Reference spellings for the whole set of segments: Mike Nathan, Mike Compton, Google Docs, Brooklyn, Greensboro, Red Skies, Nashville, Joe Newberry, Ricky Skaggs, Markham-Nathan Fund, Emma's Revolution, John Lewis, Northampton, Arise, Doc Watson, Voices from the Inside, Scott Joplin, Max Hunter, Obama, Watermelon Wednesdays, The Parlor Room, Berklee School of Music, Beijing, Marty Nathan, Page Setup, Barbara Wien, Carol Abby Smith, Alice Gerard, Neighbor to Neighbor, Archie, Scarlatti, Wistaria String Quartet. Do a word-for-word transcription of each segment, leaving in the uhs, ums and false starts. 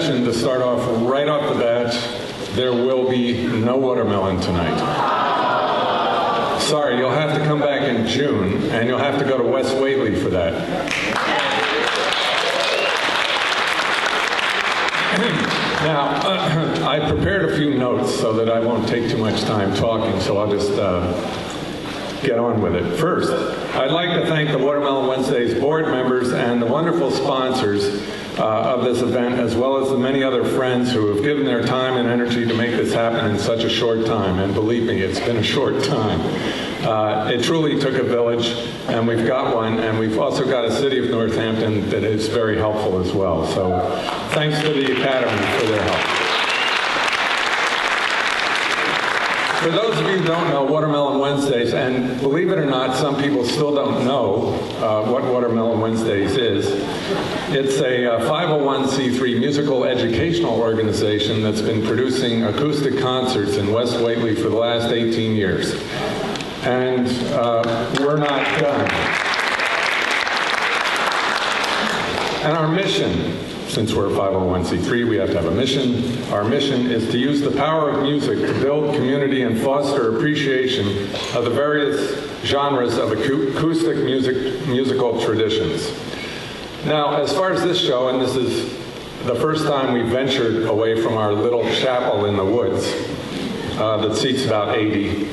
fashion, to start off right off the bat, there will be no watermelon tonight. Sorry, you'll have to come back in June, and you'll have to go to West Whateley for that. Now, uh, I prepared a few notes so that I won't take too much time talking, so I'll just uh, get on with it. First, I'd like to thank the Watermelon Wednesdays board members and the wonderful sponsors uh, of this event, as well as the many other friends who have given their time and energy to make this happen in such a short time. And believe me, it's been a short time. Uh, it truly took a village, and we've got one, and we've also got a city of Northampton that is very helpful as well. So thanks to the Academy for their help. For those of you who don't know, Watermelon Wednesdays, and believe it or not, some people still don't know uh, what Watermelon Wednesdays is. It's a uh, five oh one c three musical educational organization that's been producing acoustic concerts in West Whateley for the last eighteen years. And uh, we're not done. And our mission, since we're a five oh one c three, we have to have a mission. Our mission is to use the power of music to build community and foster appreciation of the various genres of acoustic music, musical traditions. Now, as far as this show, and this is the first time we ventured away from our little chapel in the woods uh, that seats about eighty.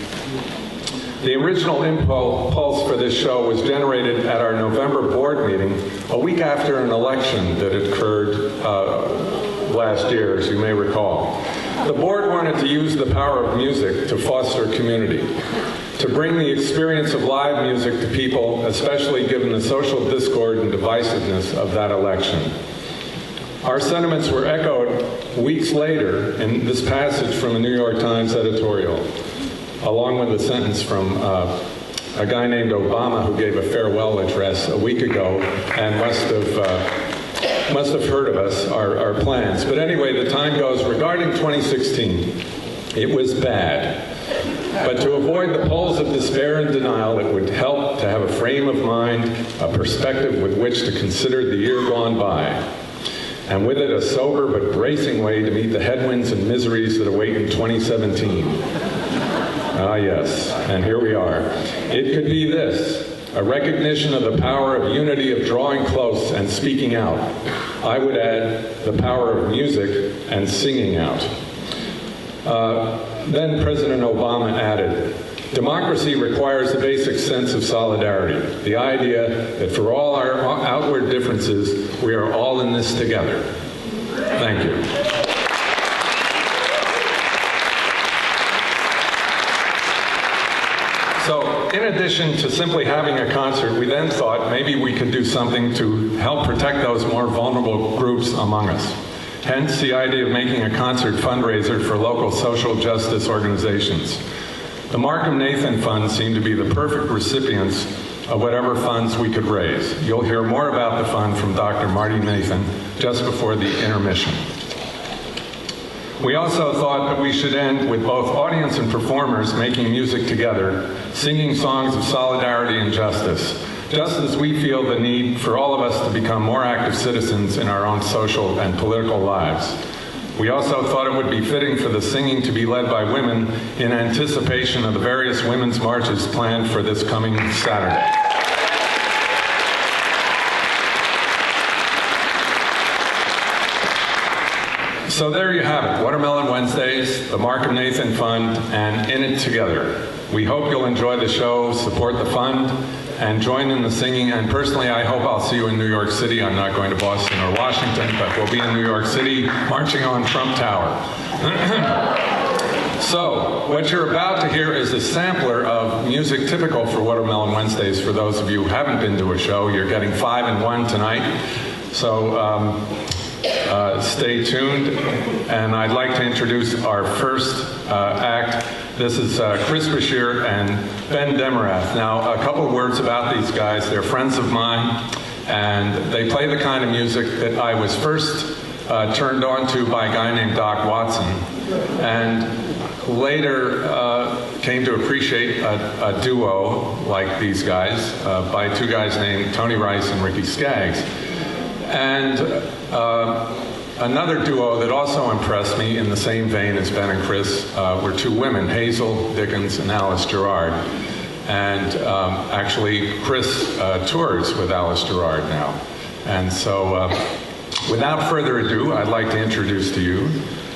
The original impulse for this show was generated at our November board meeting, a week after an election that occurred uh, last year, as you may recall. The board wanted to use the power of music to foster community, to bring the experience of live music to people, especially given the social discord and divisiveness of that election. Our sentiments were echoed weeks later in this passage from a New York Times editorial, along with a sentence from uh, a guy named Obama, who gave a farewell address a week ago and must have, uh, must have heard of us, our, our plans. But anyway, the time goes, regarding twenty sixteen, it was bad. But to avoid the poles of despair and denial, it would help to have a frame of mind, a perspective with which to consider the year gone by, and with it a sober but bracing way to meet the headwinds and miseries that await in twenty seventeen. Ah, yes, and here we are. It could be this, a recognition of the power of unity, of drawing close and speaking out. I would add the power of music and singing out. Uh, then President Obama added, democracy requires a basic sense of solidarity, the idea that for all our outward differences, we are all in this together. Thank you. So, in addition to simply having a concert, we then thought maybe we could do something to help protect those more vulnerable groups among us. Hence, the idea of making a concert fundraiser for local social justice organizations. The Markham-Nathan Fund seemed to be the perfect recipients of whatever funds we could raise. You'll hear more about the fund from Doctor Marty Nathan just before the intermission. We also thought that we should end with both audience and performers making music together, singing songs of solidarity and justice, just as we feel the need for all of us to become more active citizens in our own social and political lives. We also thought it would be fitting for the singing to be led by women in anticipation of the various women's marches planned for this coming Saturday. So there you have it, Watermelon Wednesdays, the Markham Nathan Fund, and In It Together. We hope you'll enjoy the show, support the fund, and join in the singing. And personally, I hope I'll see you in New York City. I'm not going to Boston or Washington, but we'll be in New York City marching on Trump Tower. So, what you're about to hear is a sampler of music typical for Watermelon Wednesdays. For those of you who haven't been to a show, you're getting five and one tonight. So, um, Uh, stay tuned, and I'd like to introduce our first uh, act. This is uh, Chris Brashear and Ben Demerath. Now, a couple of words about these guys. They're friends of mine, and they play the kind of music that I was first uh, turned on to by a guy named Doc Watson, and later uh, came to appreciate a, a duo like these guys uh, by two guys named Tony Rice and Ricky Skaggs. And uh, Another duo that also impressed me in the same vein as Ben and Chris uh, were two women, Hazel Dickens and Alice Gerard. And um, actually, Chris uh, tours with Alice Gerard now. And so, uh, without further ado, I'd like to introduce to you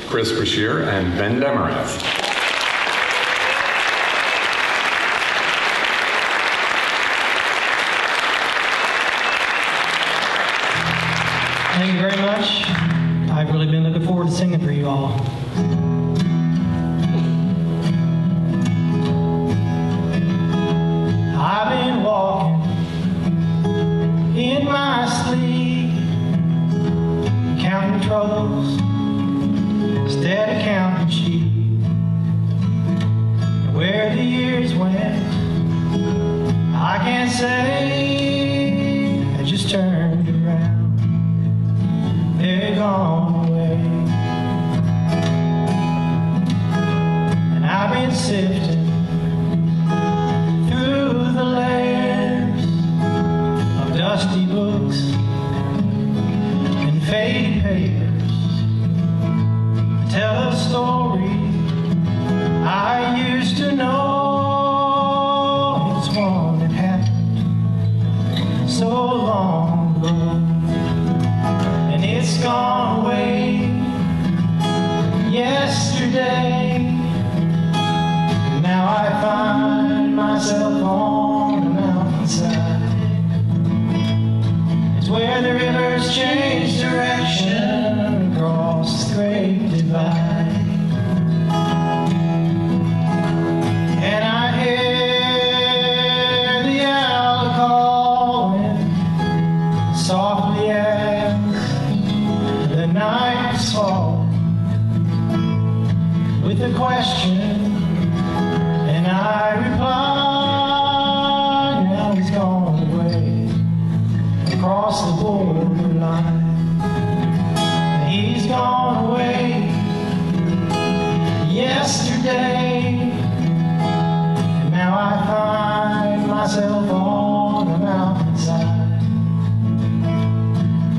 Chris Brashear and Ben Demerath. Thank you very much. I've really been looking forward to singing for you all. I've been walking in my sleep, counting troubles instead of counting sheep. Where the years went, I can't say. I just turned around. They're gone away, and I've been sifting through the layers of dusty books and faded papers to tell a story I used to know. It's one that happened so long ago. It's gone away yesterday. Now I find myself on the mountainside. It's where the rivers change direction across the great divide. And I hear the owl calling softly as night's fall with a question, and I reply, now he's gone away across the borderline. He's gone away yesterday, and now I find myself on the mountainside.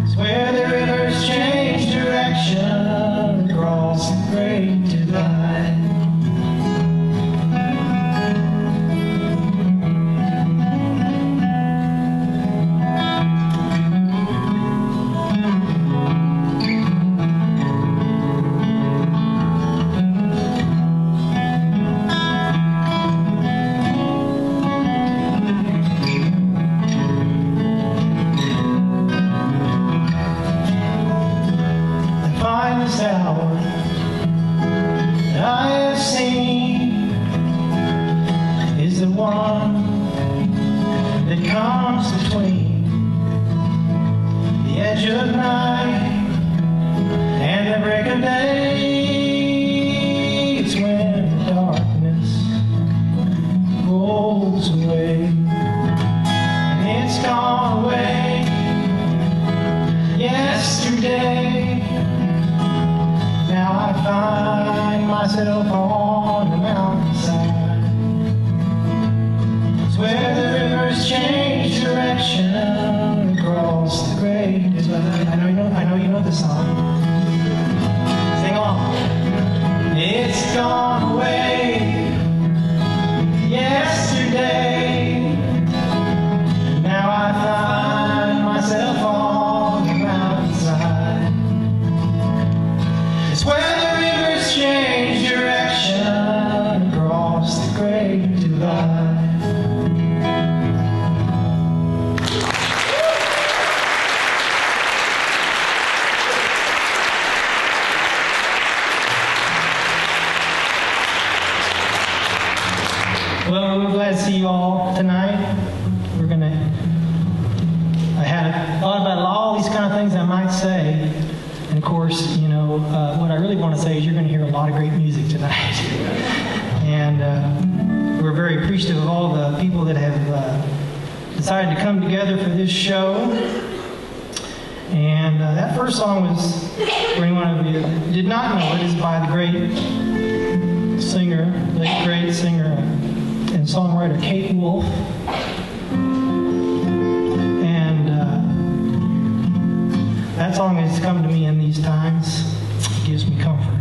It's where the rivers change across the great divide. That that song has come to me in these times. It gives me comfort.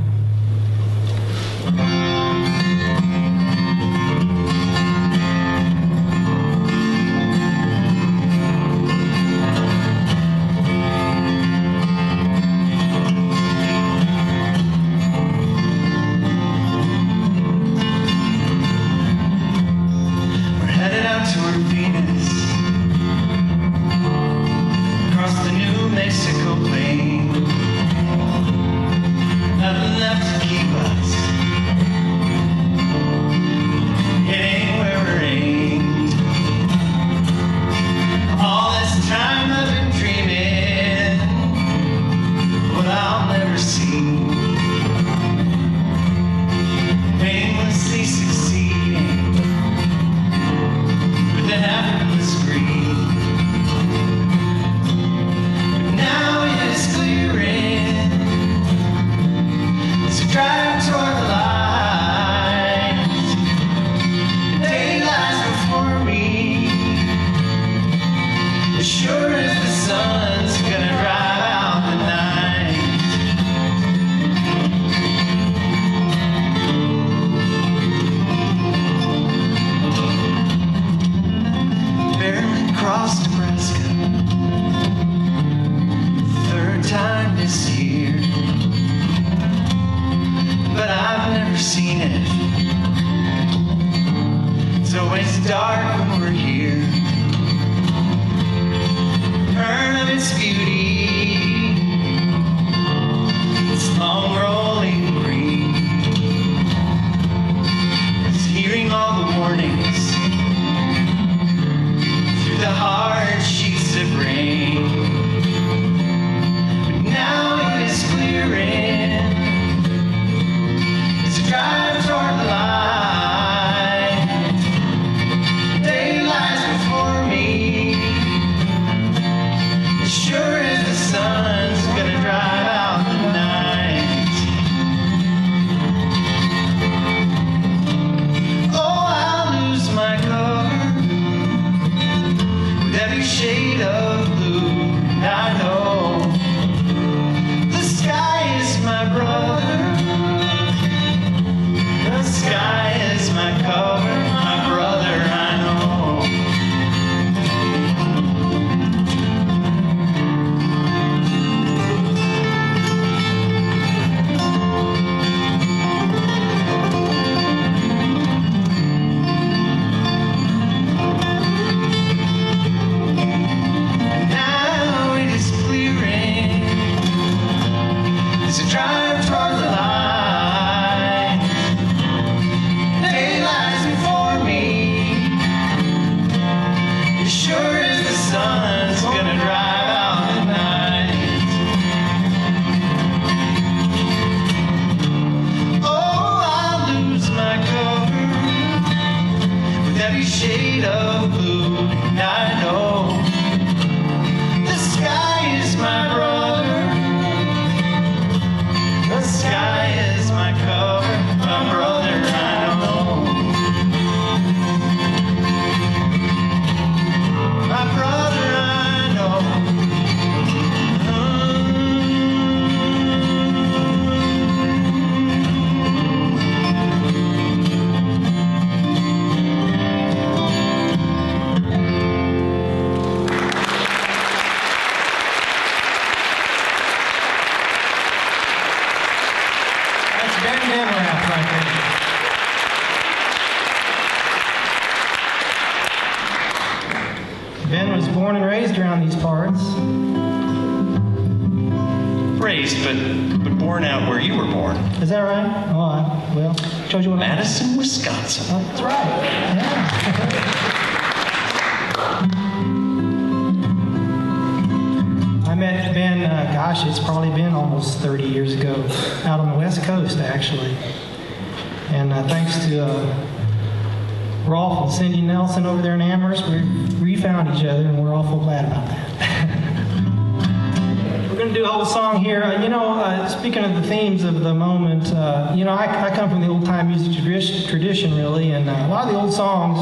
Songs,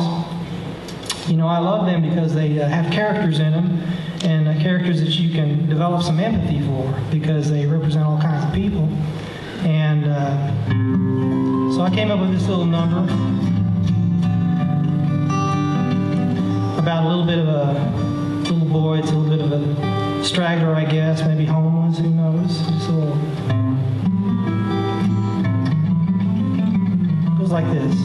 you know, I love them because they uh, have characters in them, and uh, characters that you can develop some empathy for, because they represent all kinds of people. And uh, so I came up with this little number about a little bit of a little boy. It's a little bit of a straggler, I guess, maybe homeless, who knows. It's a little, it goes like this.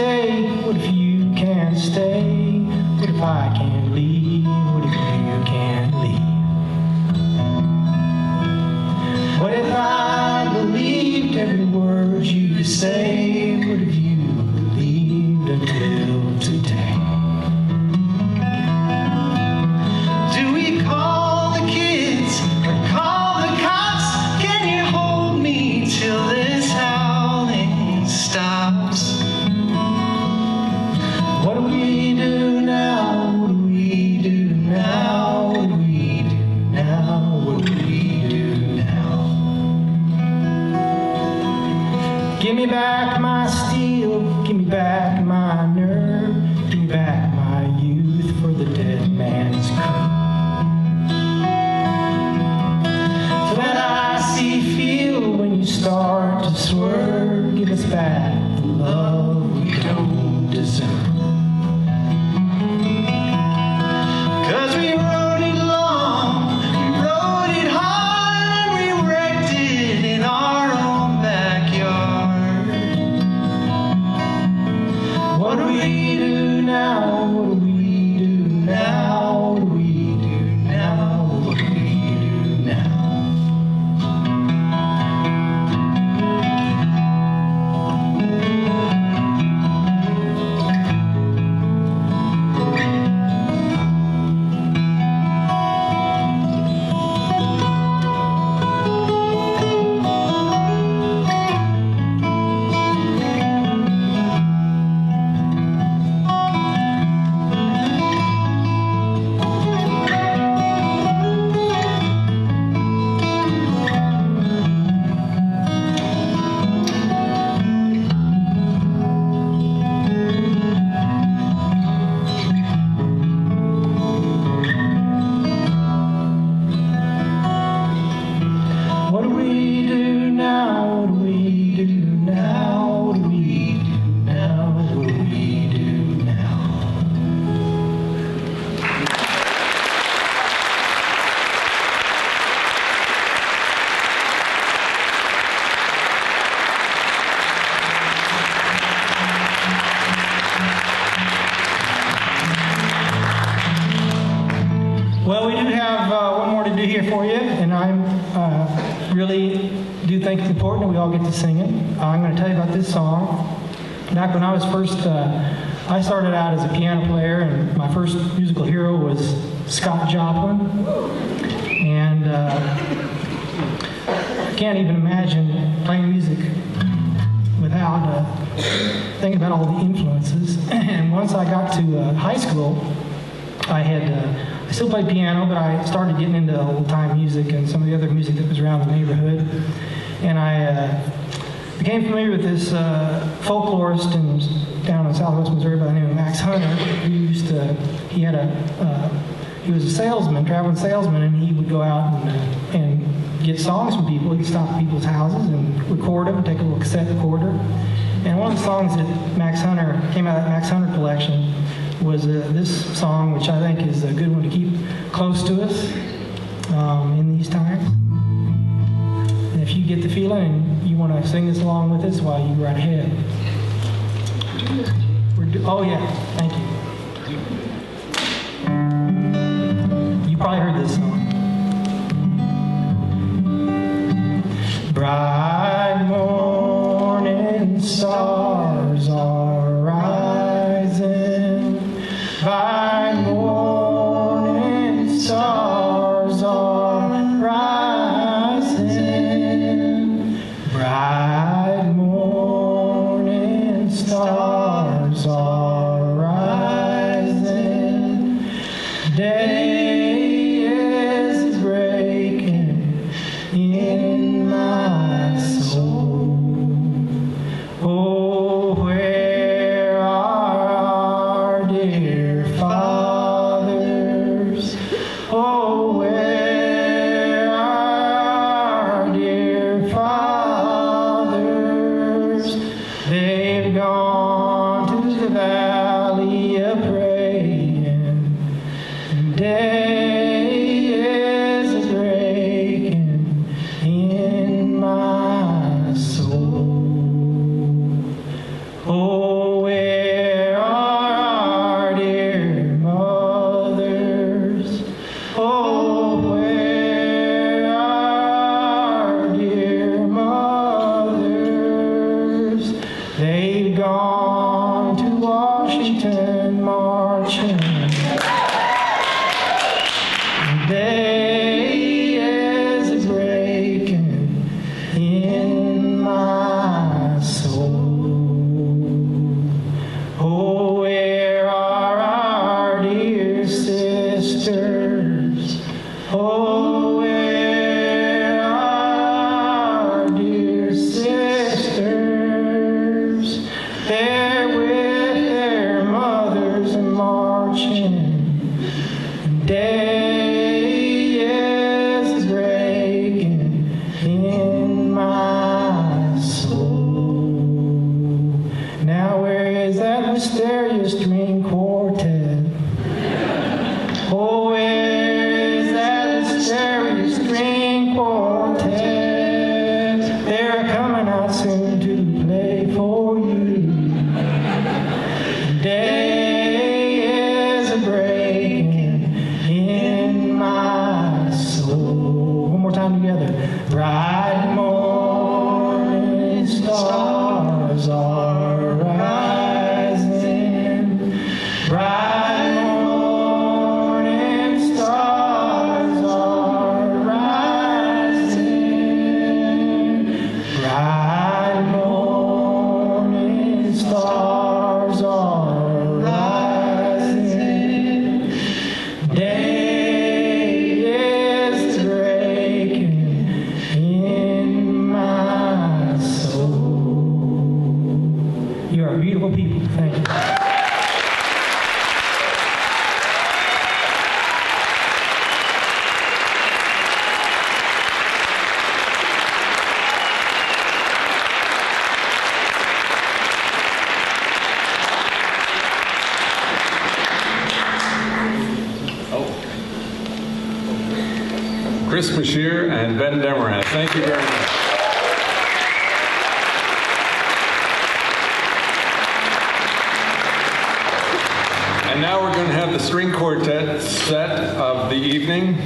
Stay, what if you can't stay? I can't leave what if you can't leave? What if I believed every word you say? What if you believed until today? Do we call the kids or call the cops? Can you hold me till this howling stops? What do we do? Give me back my steel, give me back my nerve, give me back my youth for the dead man's curve. So when I see, feel, when you start to swerve, give us back the love we don't deserve. Back when I was first, uh, I started out as a piano player, and my first musical hero was Scott Joplin. And uh, I can't even imagine playing music without uh, thinking about all the influences. And once I got to uh, high school, I had uh, I still played piano, but I started getting into old-time music and some of the other music that was around the neighborhood. And I. Uh, became familiar with this uh, folklorist in, down in Southwest Missouri by the name of Max Hunter, who used to, he had a, uh, he was a salesman, traveling salesman, and he would go out and, and get songs from people. He'd stop at people's houses and record them, take a little cassette recorder. And one of the songs that Max Hunter, came out of that Max Hunter collection, was uh, this song, which I think is a good one to keep close to us um, in these times. And if you get the feeling, want to sing this along with us while you right ahead. We're do oh yeah, thank you. You probably heard this song. Bright morning stars are rising. Bright morning stars. Chris Brashear and Ben Demerath. Thank you very much. And now we're going to have the string quartet set of the evening.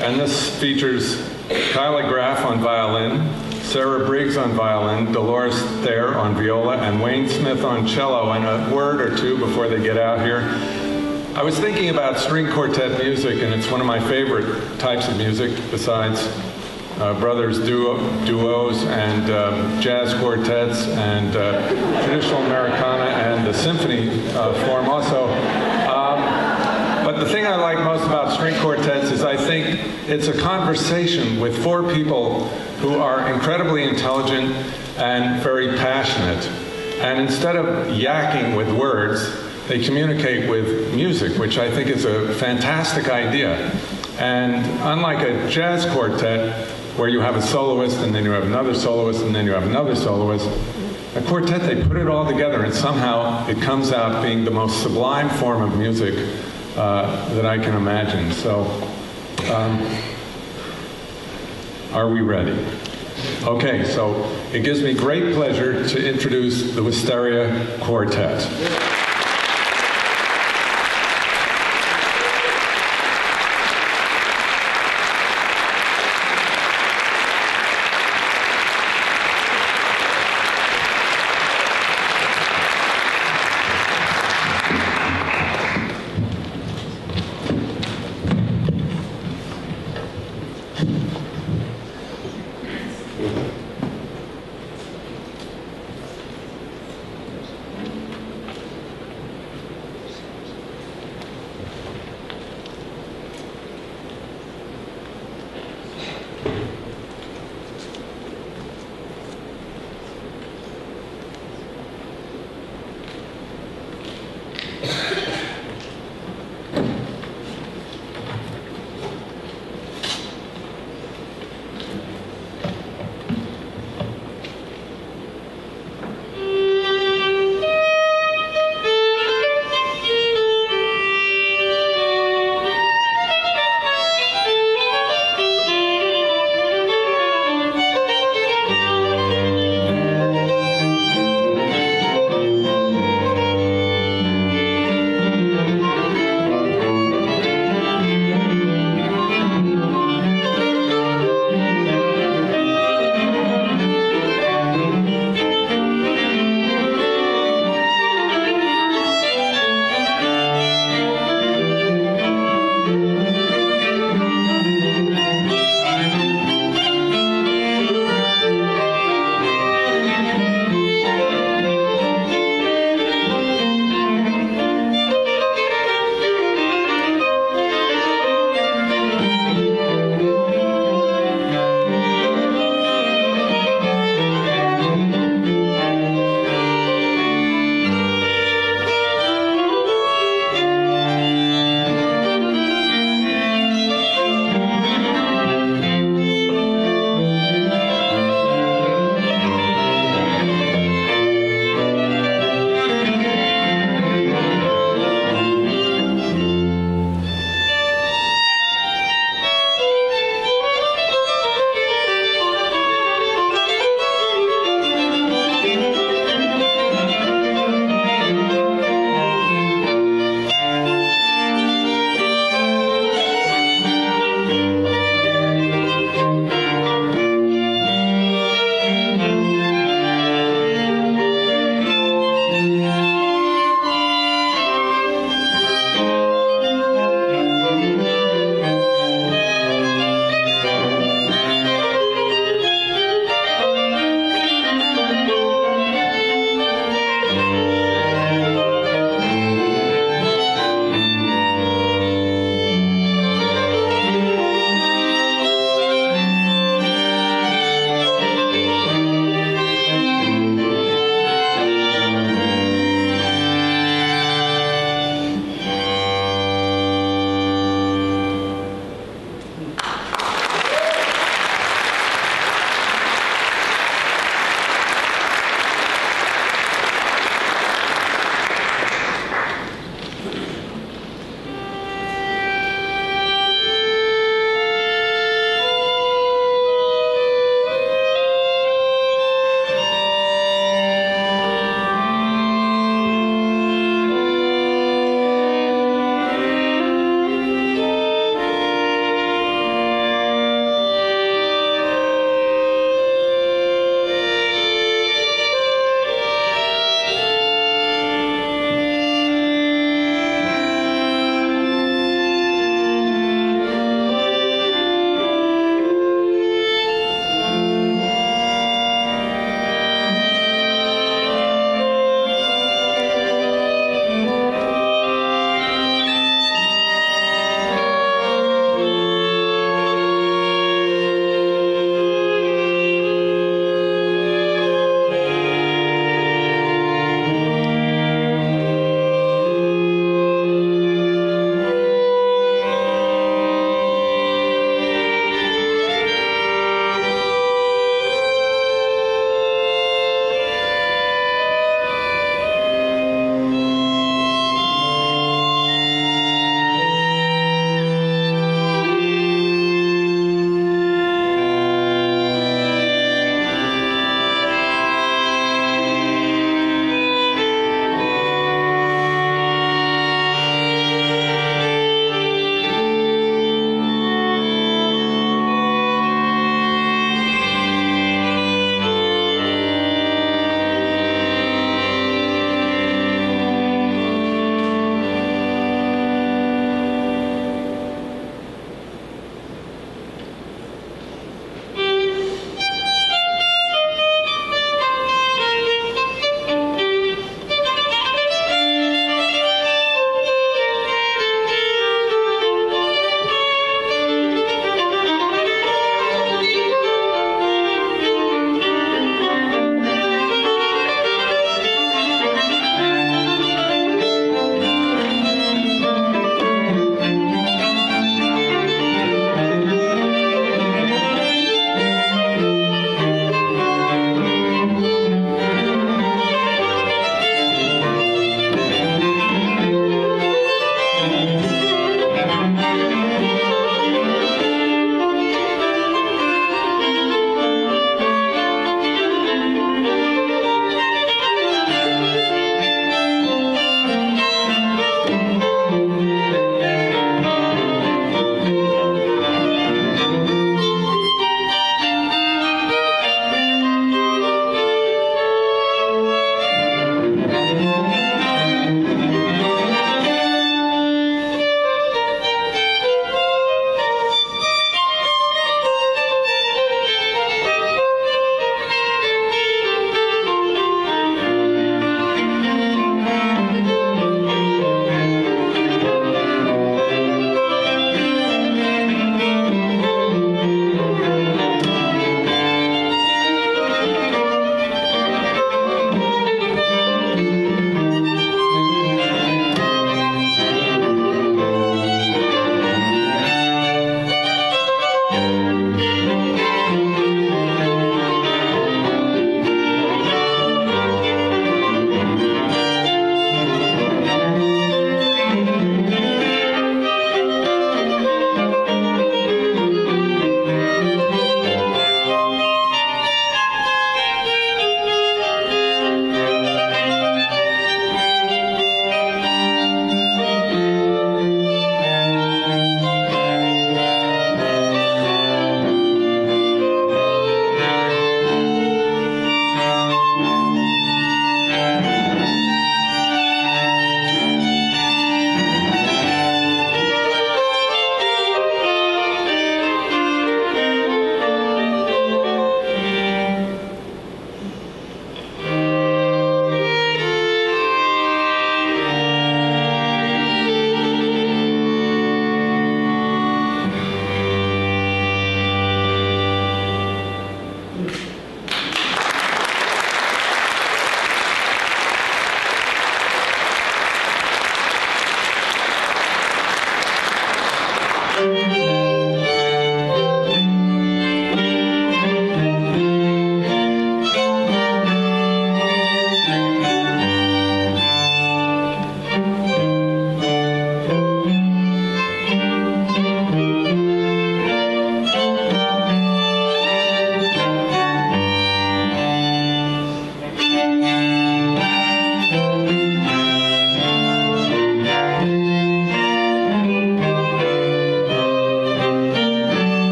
And this features Kyla Graff on violin, Sarah Briggs on violin, Dolores Thayer on viola, and Wayne Smith on cello. And a word or two before they get out here. I was thinking about string quartet music, and it's one of my favorite types of music, besides uh, brothers duo, duos and um, jazz quartets and uh, traditional Americana and the symphony uh, form also. Um, but the thing I like most about string quartets is I think it's a conversation with four people who are incredibly intelligent and very passionate. And instead of yakking with words, they communicate with music, which I think is a fantastic idea. And unlike a jazz quartet, where you have a soloist, and then you have another soloist, and then you have another soloist, a quartet, they put it all together, and somehow it comes out being the most sublime form of music uh, that I can imagine. So, um, are we ready? Okay, so it gives me great pleasure to introduce the Wistaria Quartet.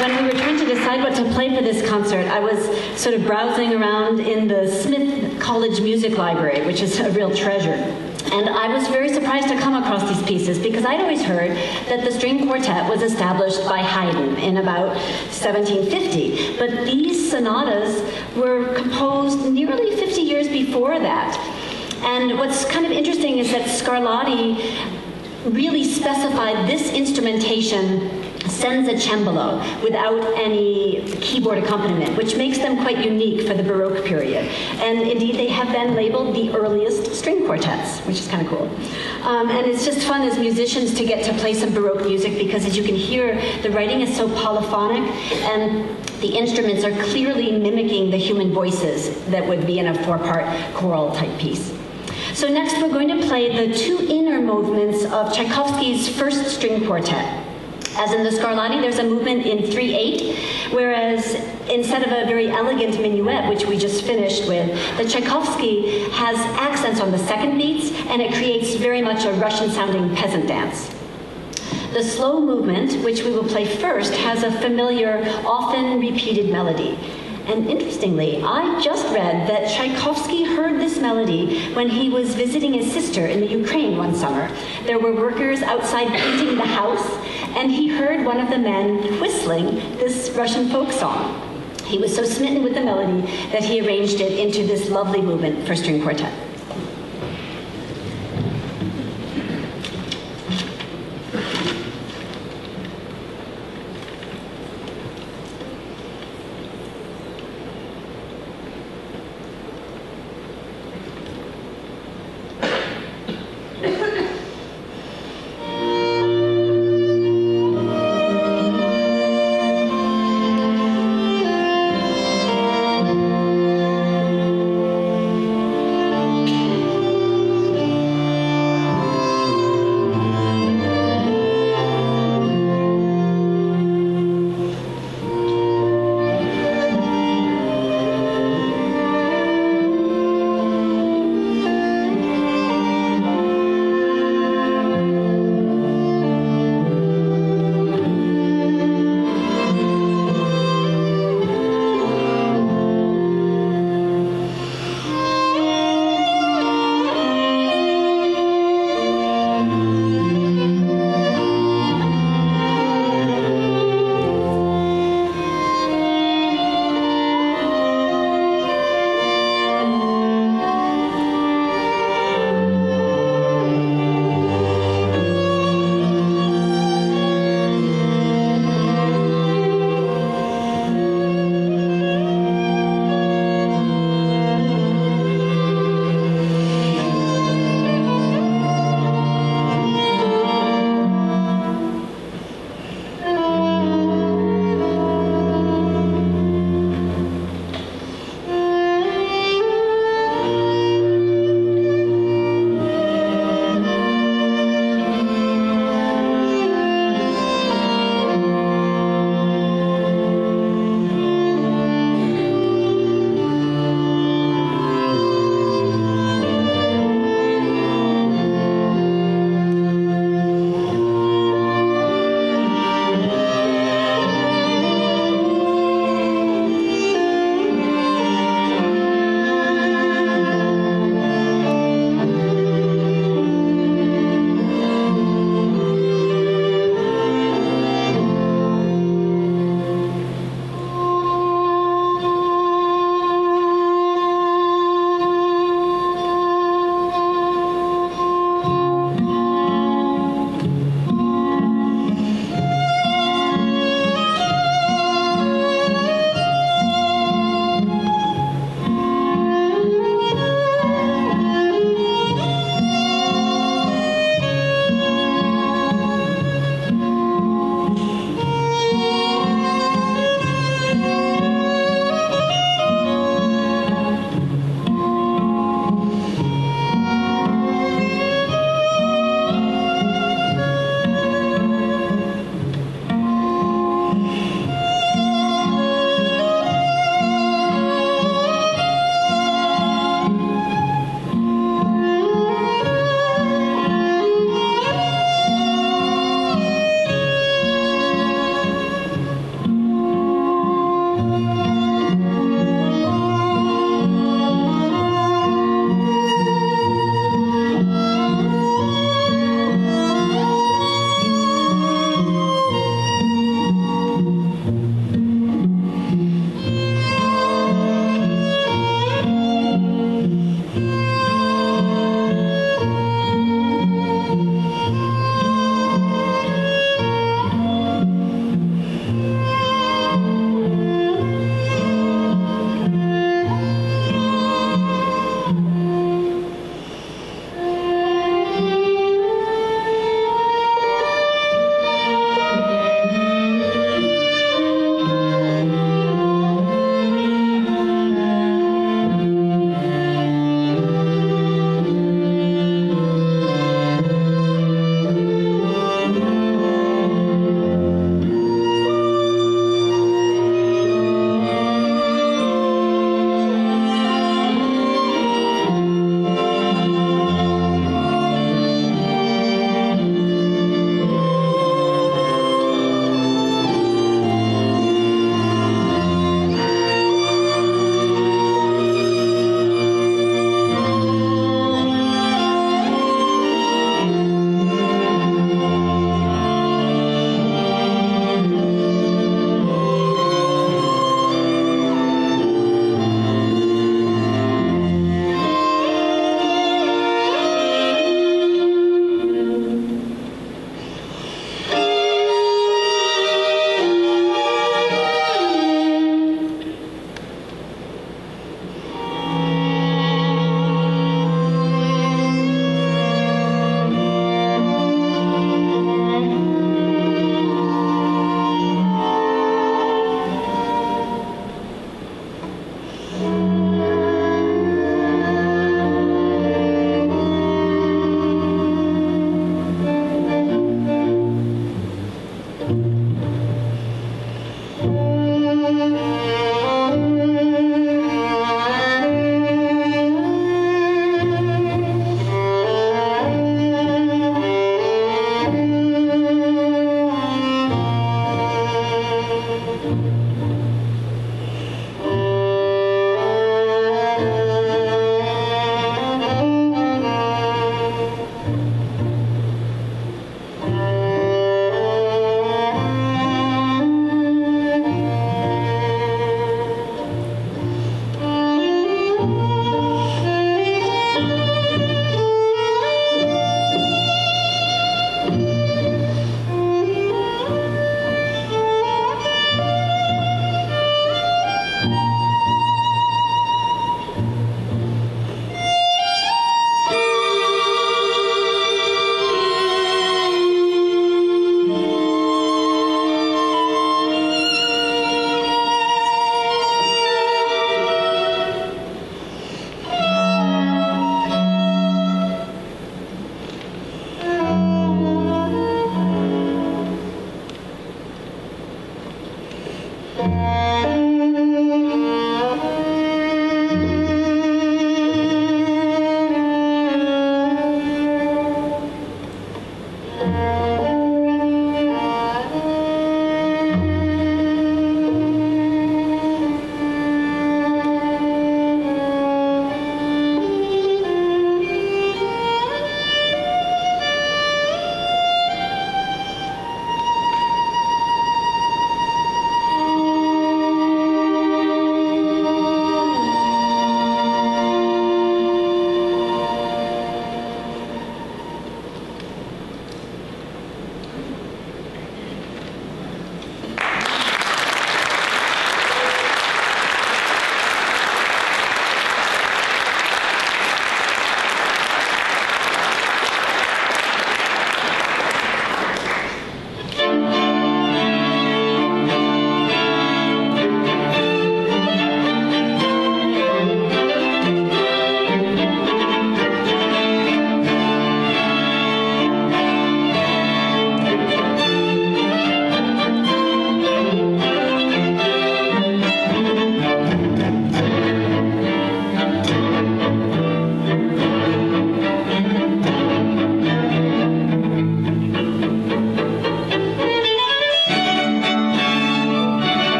when we were trying to decide what to play for this concert, I was sort of browsing around in the Smith College Music Library, which is a real treasure. And I was very surprised to come across these pieces, because I'd always heard that the string quartet was established by Haydn in about seventeen fifty. But these sonatas were composed nearly fifty years before that. And what's kind of interesting is that Scarlatti really specified this instrumentation senza cembalo without any keyboard accompaniment, which makes them quite unique for the Baroque period. And indeed, they have been labeled the earliest string quartets, which is kind of cool. Um, and it's just fun as musicians to get to play some Baroque music, because as you can hear, the writing is so polyphonic, and the instruments are clearly mimicking the human voices that would be in a four-part choral type piece. So next, we're going to play the two inner movements of Tchaikovsky's first string quartet. As in the Scarlatti, there's a movement in three eight, whereas instead of a very elegant minuet, which we just finished with, the Tchaikovsky has accents on the second beats, and it creates very much a Russian-sounding peasant dance. The slow movement, which we will play first, has a familiar, often repeated melody. And interestingly, I just read that Tchaikovsky heard this melody when he was visiting his sister in the Ukraine one summer. There were workers outside painting the house, and he heard one of the men whistling this Russian folk song. He was so smitten with the melody that he arranged it into this lovely movement for string quartet.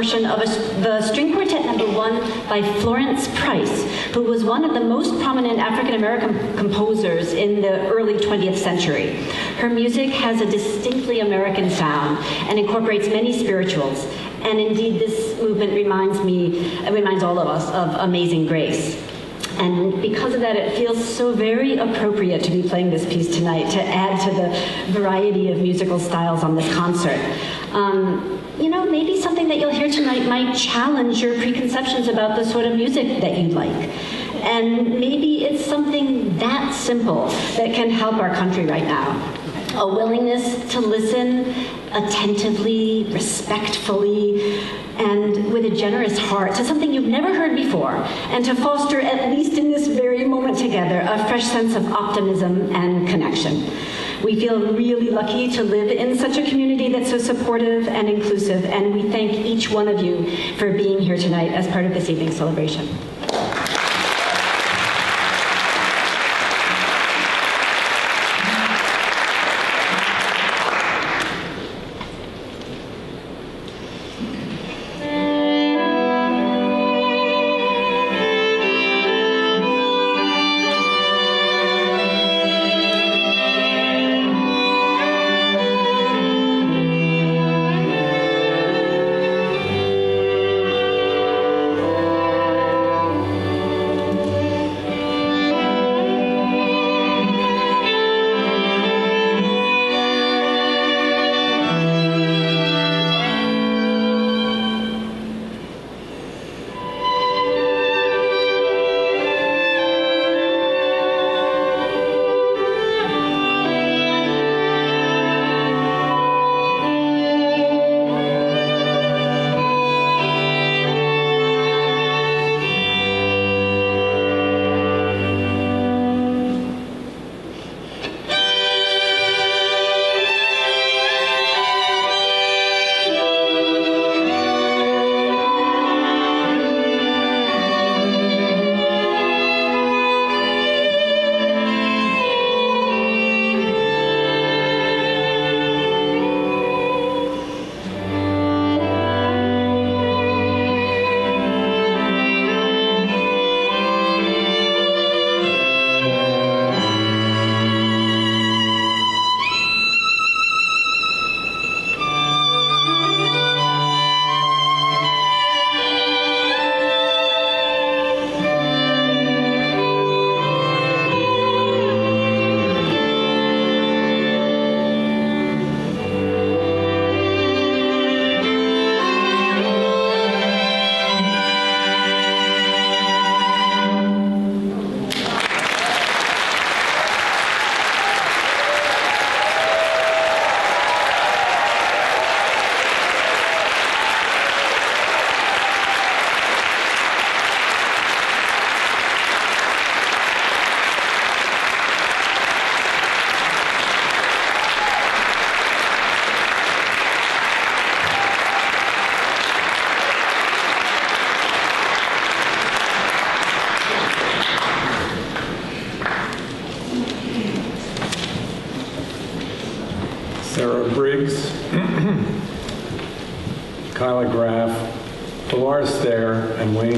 portion of a, the String Quartet number one by Florence Price, who was one of the most prominent African-American composers in the early twentieth century. Her music has a distinctly American sound and incorporates many spirituals, and indeed this movement reminds me, reminds all of us of Amazing Grace. And because of that, it feels so very appropriate to be playing this piece tonight to add to the variety of musical styles on this concert. Um, you know, maybe something that you'll hear tonight might challenge your preconceptions about the sort of music that you like. And maybe it's something that simple that can help our country right now. A willingness to listen attentively, respectfully, and with a generous heart to something you've never heard before, and to foster, at least in this very moment together, a fresh sense of optimism and connection. We feel really lucky to live in such a community that's so supportive and inclusive, and we thank each one of you for being here tonight as part of this evening's celebration.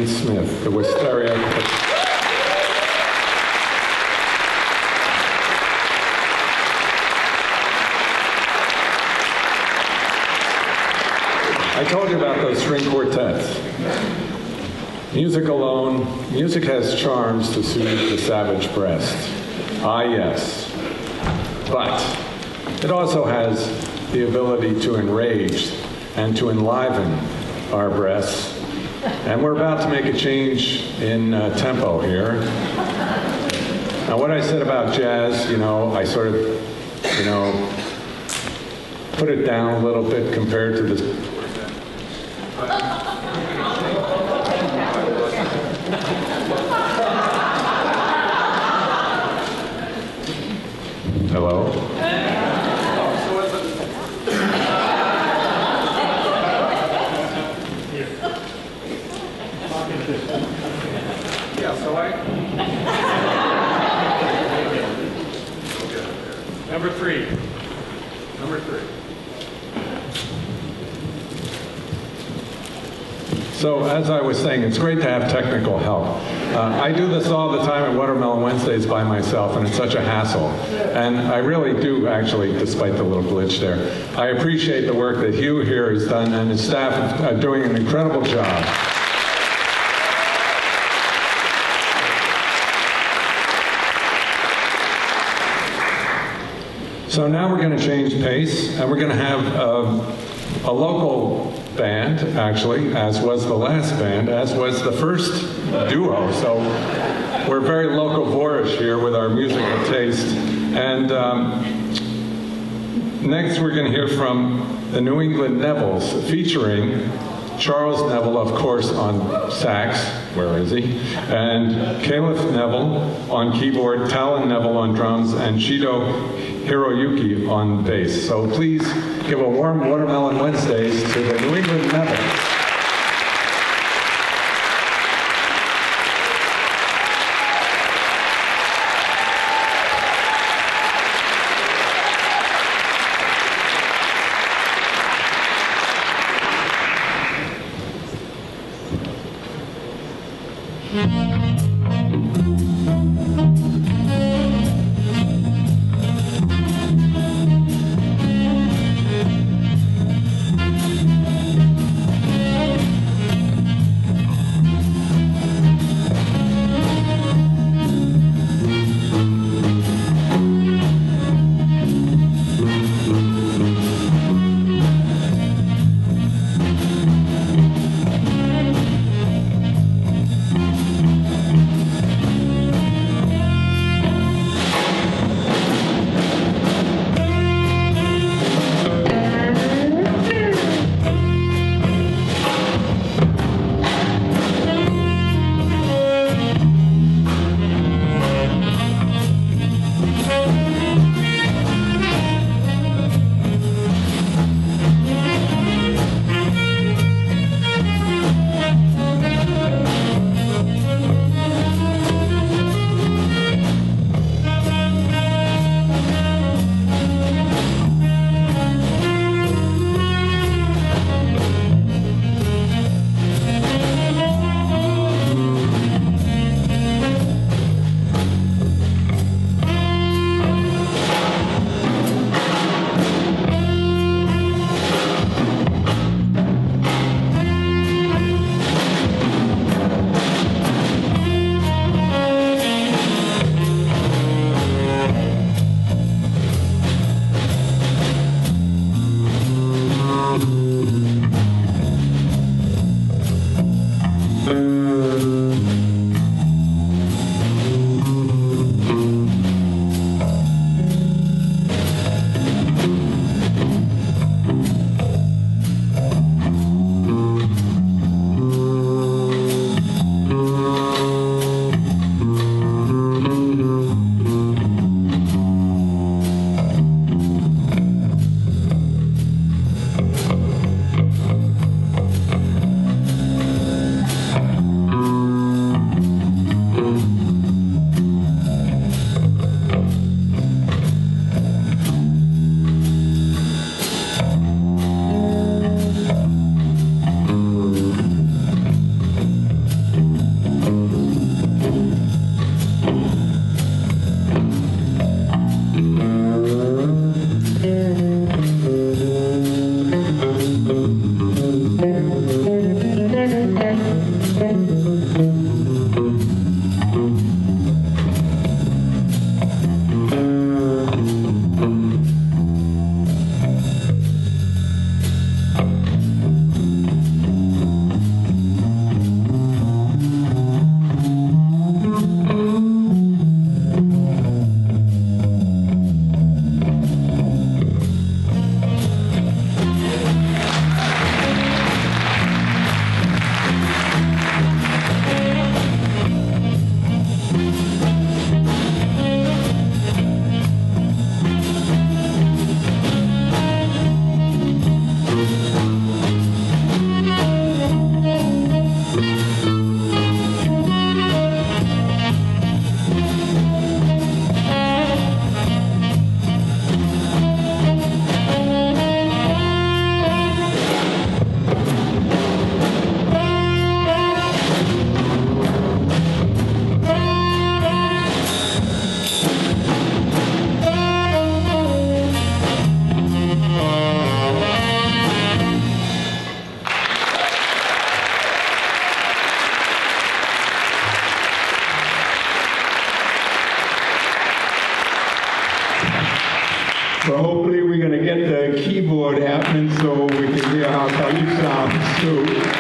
Smith, the Wistaria. I told you about those string quartets. Music alone, music has charms to soothe the savage breast. Ah, yes. But it also has the ability to enrage and to enliven our breasts. And we're about to make a change in uh, tempo here. Now, what I said about jazz, you know, I sort of, you know, put it down a little bit compared to this. Hello? Number three. Number three. So as I was saying, it's great to have technical help. Uh, I do this all the time at Watermelon Wednesdays by myself, and it's such a hassle. And I really do actually, despite the little glitch there, I appreciate the work that Hugh here has done, and his staff are doing an incredible job. So now we're going to change pace, and we're going to have uh, a local band, actually, as was the last band, as was the first duo. So we're very locavorish here with our musical taste. And um, next we're going to hear from the New England Nevilles, featuring Charles Neville, of course, on sax, where is he? And Caliph Neville on keyboard, Talon Neville on drums, and Shido Hiroyuki on bass. So please give a warm Watermelon Wednesdays to the New England Nevilles. keyboard happening so we can hear how you sound too.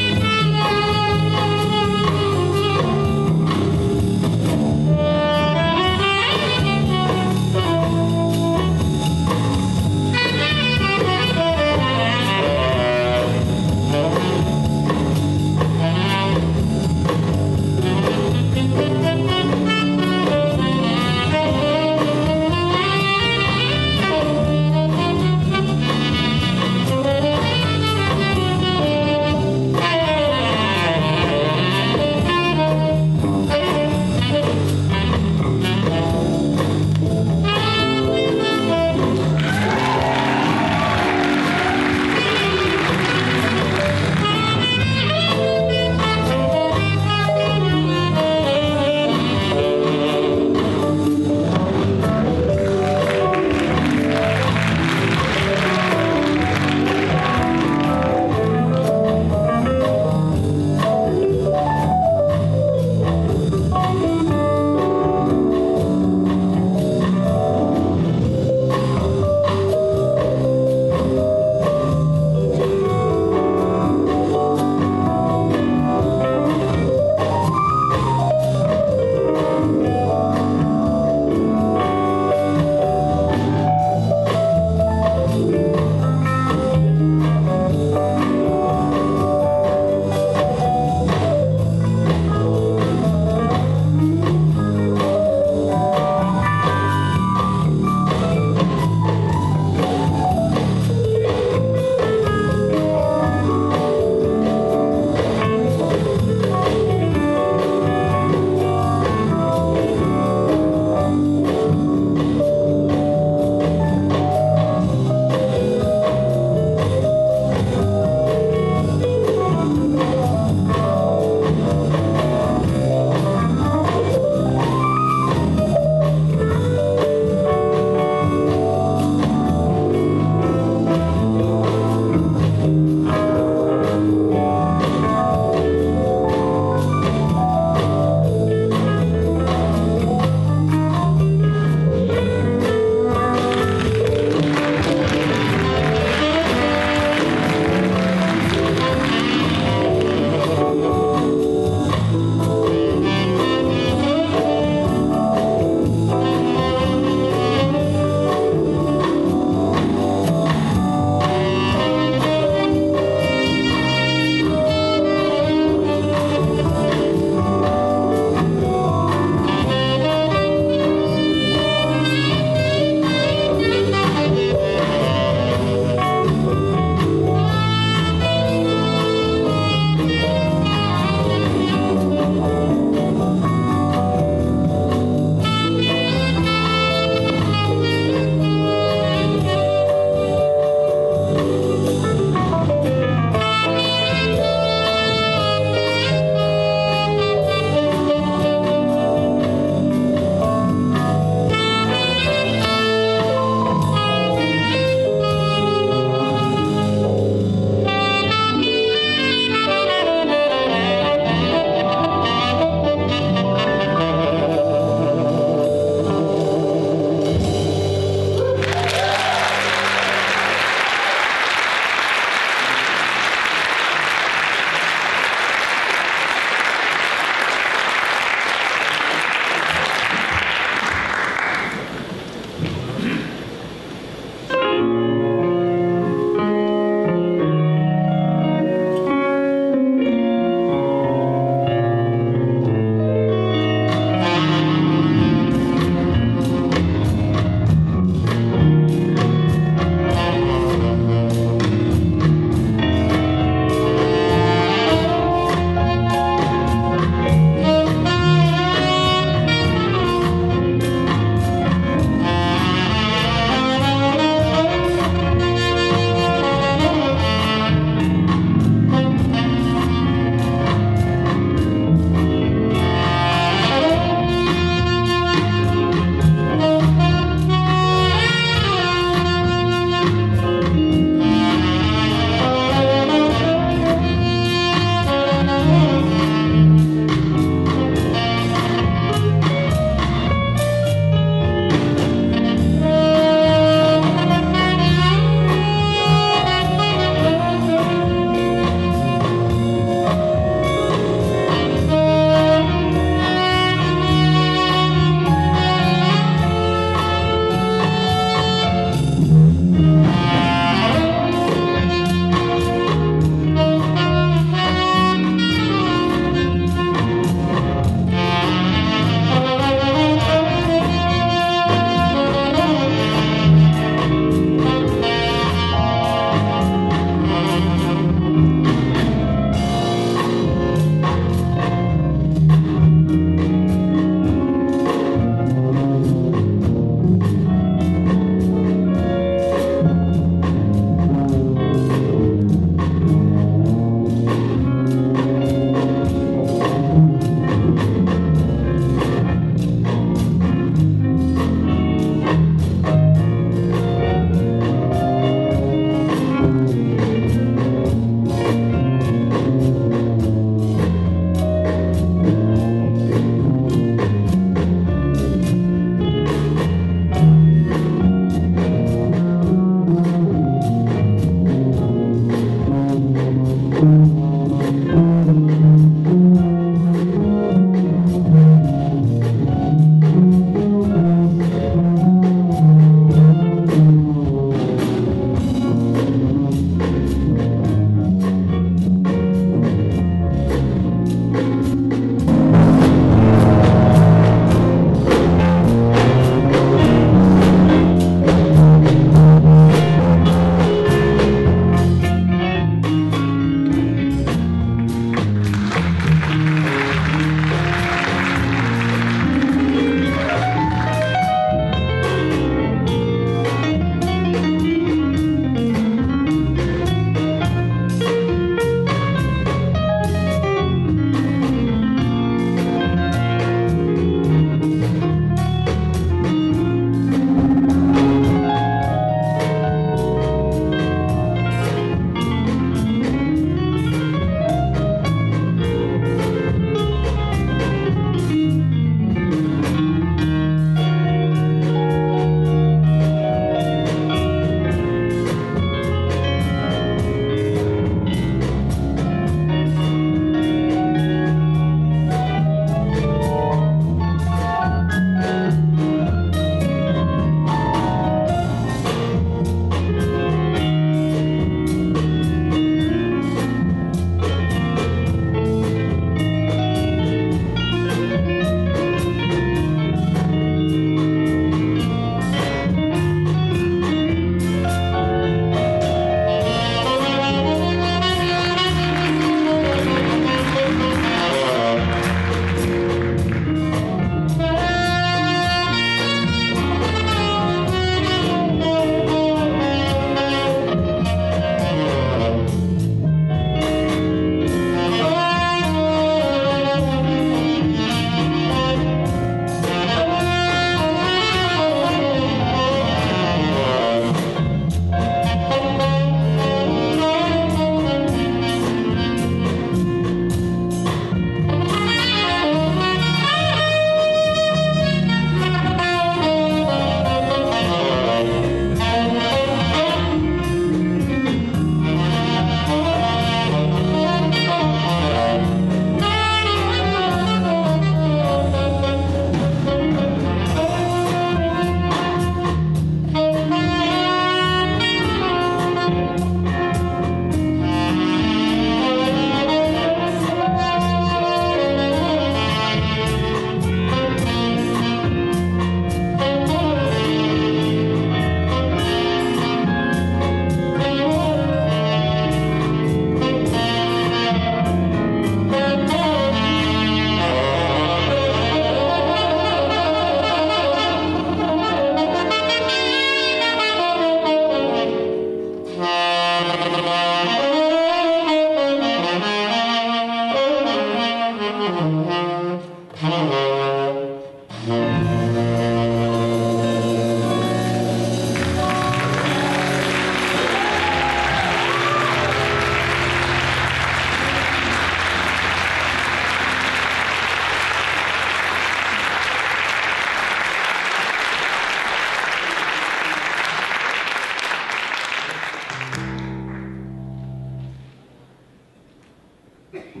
Thank you.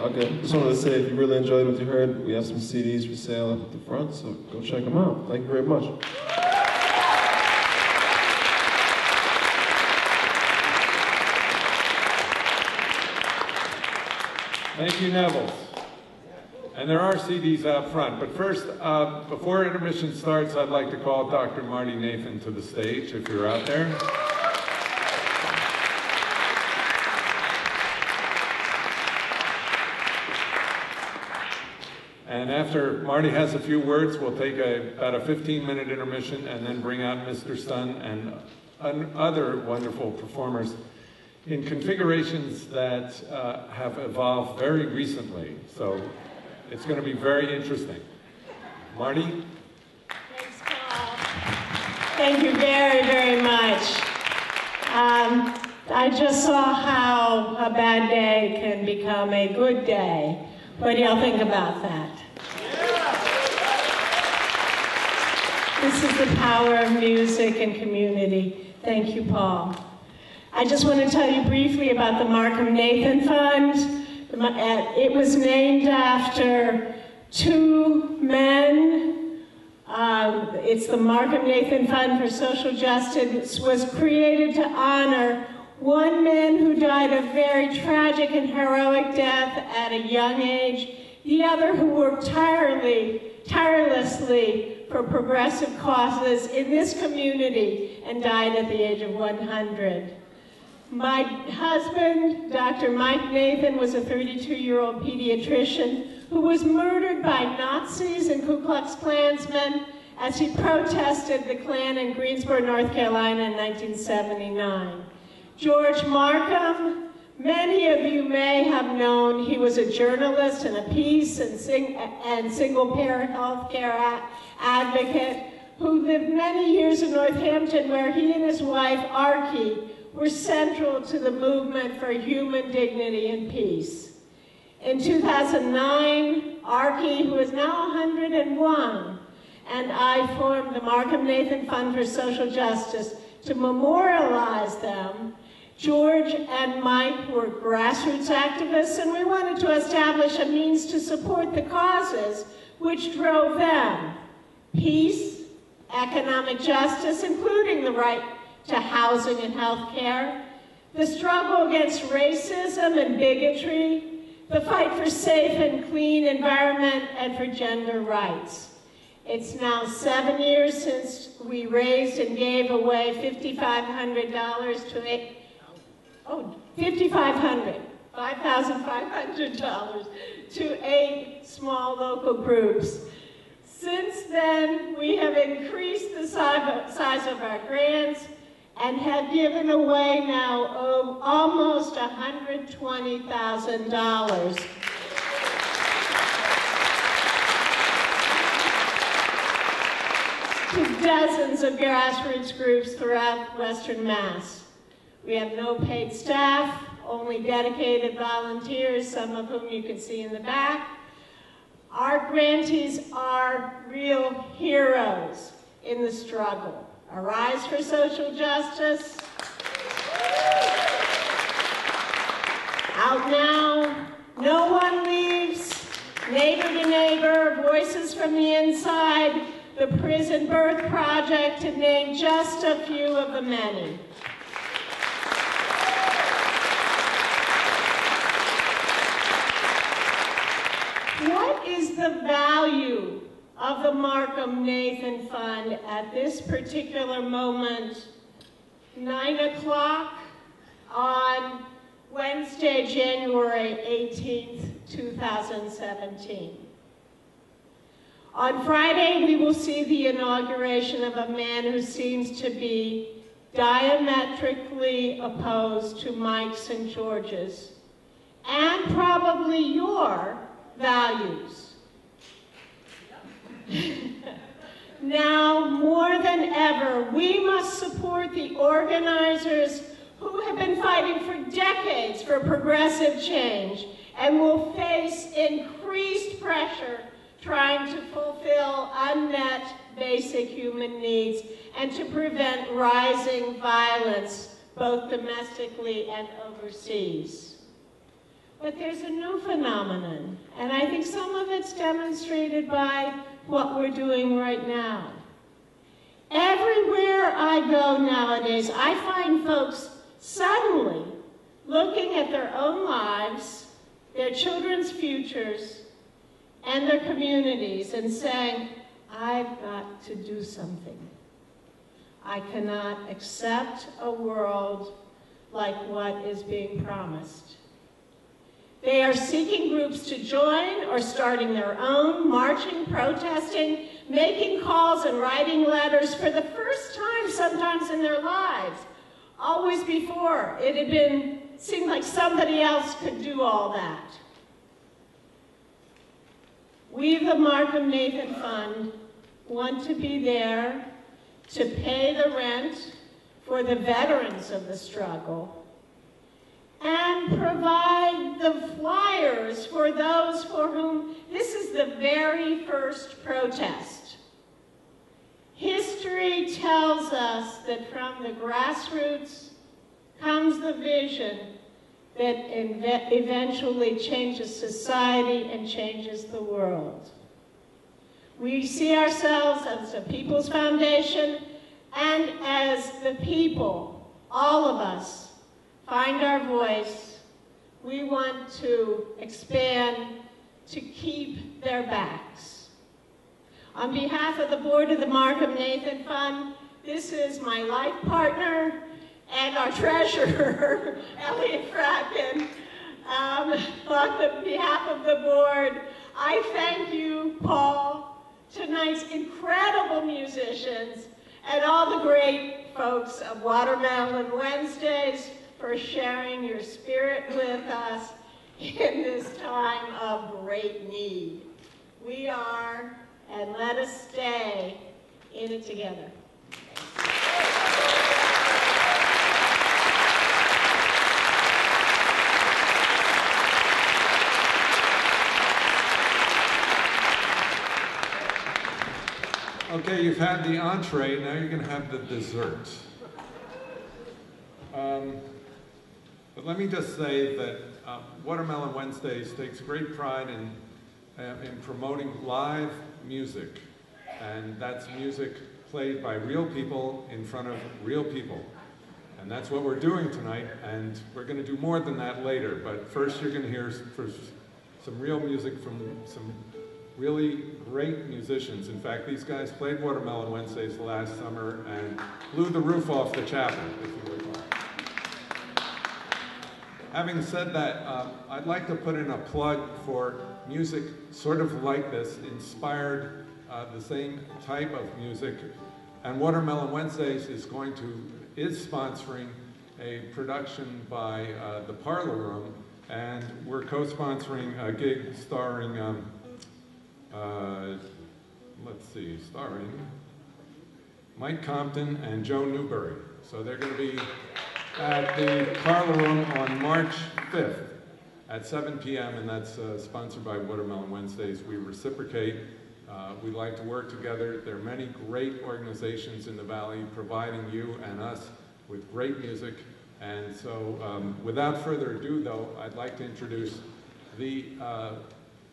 Okay, just wanted to say if you really enjoyed what you heard, we have some C Ds for sale up at the front, so go check them out. Thank you very much. Thank you, Nevilles. And there are C Ds out front, but first, uh, before intermission starts, I'd like to call Doctor Marty Nathan to the stage, if you're out there. And after Marty has a few words, we'll take a, about a fifteen minute intermission and then bring out Mister Sun and un, other wonderful performers in configurations that uh, have evolved very recently. So it's going to be very interesting. Marty? Thanks, Paul. Thank you very, very much. Um, I just saw how a bad day can become a good day. What do y'all think about that? This is the power of music and community. Thank you, Paul. I just want to tell you briefly about the Markham-Nathan Fund. It was named after two men. Um, it's the Markham-Nathan Fund for Social Justice. It was created to honor one man who died a very tragic and heroic death at a young age, the other who worked tirelessly, tirelessly for progressive causes in this community and died at the age of one hundred. My husband, Doctor Mike Nathan, was a thirty-two-year-old pediatrician who was murdered by Nazis and Ku Klux Klansmen as he protested the Klan in Greensboro, North Carolina in nineteen seventy-nine. George Markham, many of you may have known, he was a journalist and a peace and, sing and single-parent health care advocate who lived many years in Northampton, where he and his wife, Archie, were central to the movement for human dignity and peace. In two thousand nine, Archie, who is now one hundred and one, and I formed the Markham-Nathan Fund for Social Justice to memorialize them. George and Mike were grassroots activists, and we wanted to establish a means to support the causes which drove them: peace, economic justice, including the right to housing and health care, the struggle against racism and bigotry, the fight for safe and clean environment, and for gender rights. It's now seven years since we raised and gave away five thousand five hundred dollars to a Oh, five thousand five hundred dollars five thousand five hundred dollars to eight small local groups. Since then, we have increased the size of our grants and have given away now oh, almost one hundred twenty thousand dollars. to dozens of grassroots groups throughout Western Mass. We have no paid staff, only dedicated volunteers, some of whom you can see in the back. Our grantees are real heroes in the struggle. Arise for social justice. Out now, no one leaves, neighbor to neighbor, voices from the inside, the Prison Birth Project, to name just a few of the many. What is the value of the Markham-Nathan Fund at this particular moment, nine o'clock on Wednesday, January eighteenth, two thousand seventeen? On Friday, we will see the inauguration of a man who seems to be diametrically opposed to Mike's and George's, and probably your values. Now, more than ever, we must support the organizers who have been fighting for decades for progressive change and will face increased pressure trying to fulfill unmet basic human needs and to prevent rising violence both domestically and overseas. But there's a new phenomenon, and I think some of it's demonstrated by what we're doing right now. Everywhere I go nowadays, I find folks suddenly looking at their own lives, their children's futures, and their communities and saying, I've got to do something. I cannot accept a world like what is being promised. They are seeking groups to join or starting their own, marching, protesting, making calls and writing letters for the first time sometimes in their lives. Always before, it had been, seemed like somebody else could do all that. We, the Markham-Nathan Fund, want to be there to pay the rent for the veterans of the struggle and provide the flyers for those for whom this is the very first protest. History tells us that from the grassroots comes the vision that eventually changes society and changes the world. We see ourselves as the People's Foundation and as the people, all of us, find our voice. We want to expand to keep their backs. On behalf of the board of the Markham-Nathan Fund, this is my life partner, and our treasurer, Elliot Fracken. Um, on behalf of the board, I thank you, Paul, tonight's incredible musicians, and all the great folks of Watermelon Wednesdays for sharing your spirit with us in this time of great need. We are, and let us stay, in it together. Okay, you've had the entree, now you're going to have the dessert. Um, but let me just say that uh, Watermelon Wednesdays takes great pride in, uh, in promoting live music. And that's music played by real people in front of real people. And that's what we're doing tonight, and we're going to do more than that later. But first you're going to hear some real music from some really great musicians. In fact, these guys played Watermelon Wednesdays last summer and blew the roof off the chapel, if you recall. Having said that, uh, I'd like to put in a plug for music sort of like this, inspired uh, the same type of music. And Watermelon Wednesdays is going to, is sponsoring a production by uh, The Parlor Room, and we're co-sponsoring a gig starring um, Uh, let's see, starring Mike Compton and Joe Newberry. So they're going to be at the Parlor Room on March fifth at seven p m and that's uh, sponsored by Watermelon Wednesdays. We reciprocate. Uh, we like to work together. There are many great organizations in the Valley providing you and us with great music. And so um, without further ado, though, I'd like to introduce the uh,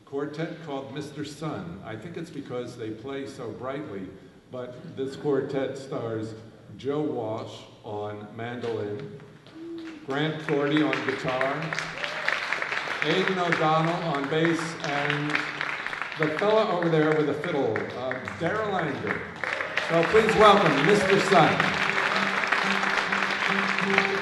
quartet called Mister Sun. I think it's because they play so brightly, but this quartet stars Joe Walsh on mandolin, Grant Cordy on guitar, Aidan O'Donnell on bass, and the fella over there with the fiddle, uh, Daryl Anger. So please welcome Mister Sun. Thank you.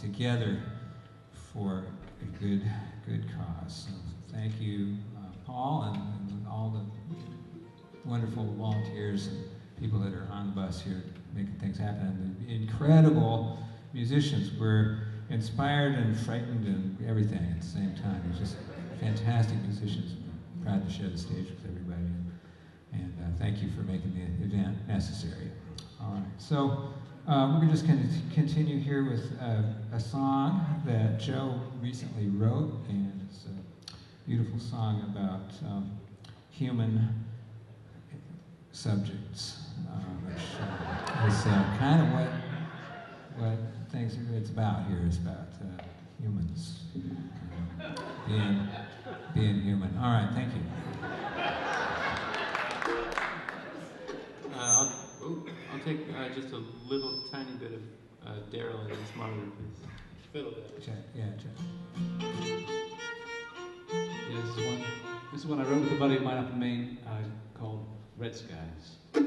Together for a good, good cause. So thank you, uh, Paul, and, and all the wonderful volunteers and people that are on the bus here making things happen. And the incredible musicians were inspired and frightened and everything at the same time. It was just fantastic musicians. I'm proud to share the stage with everybody. And uh, thank you for making the event necessary. All right. So. Uh, we're just going to continue here with uh, a song that Joe recently wrote, and it's a beautiful song about um, human subjects, uh, which uh, is uh, kind of what what things it's about here is about uh, humans, you know, being being human. All right, thank you. Uh, I'll take uh, just a little tiny bit of uh, Daryl and his monitor, please. Fiddle that. Check, yeah, check. Yeah, this is one. This is one I wrote with a buddy of mine up in Maine uh, called Red Skies.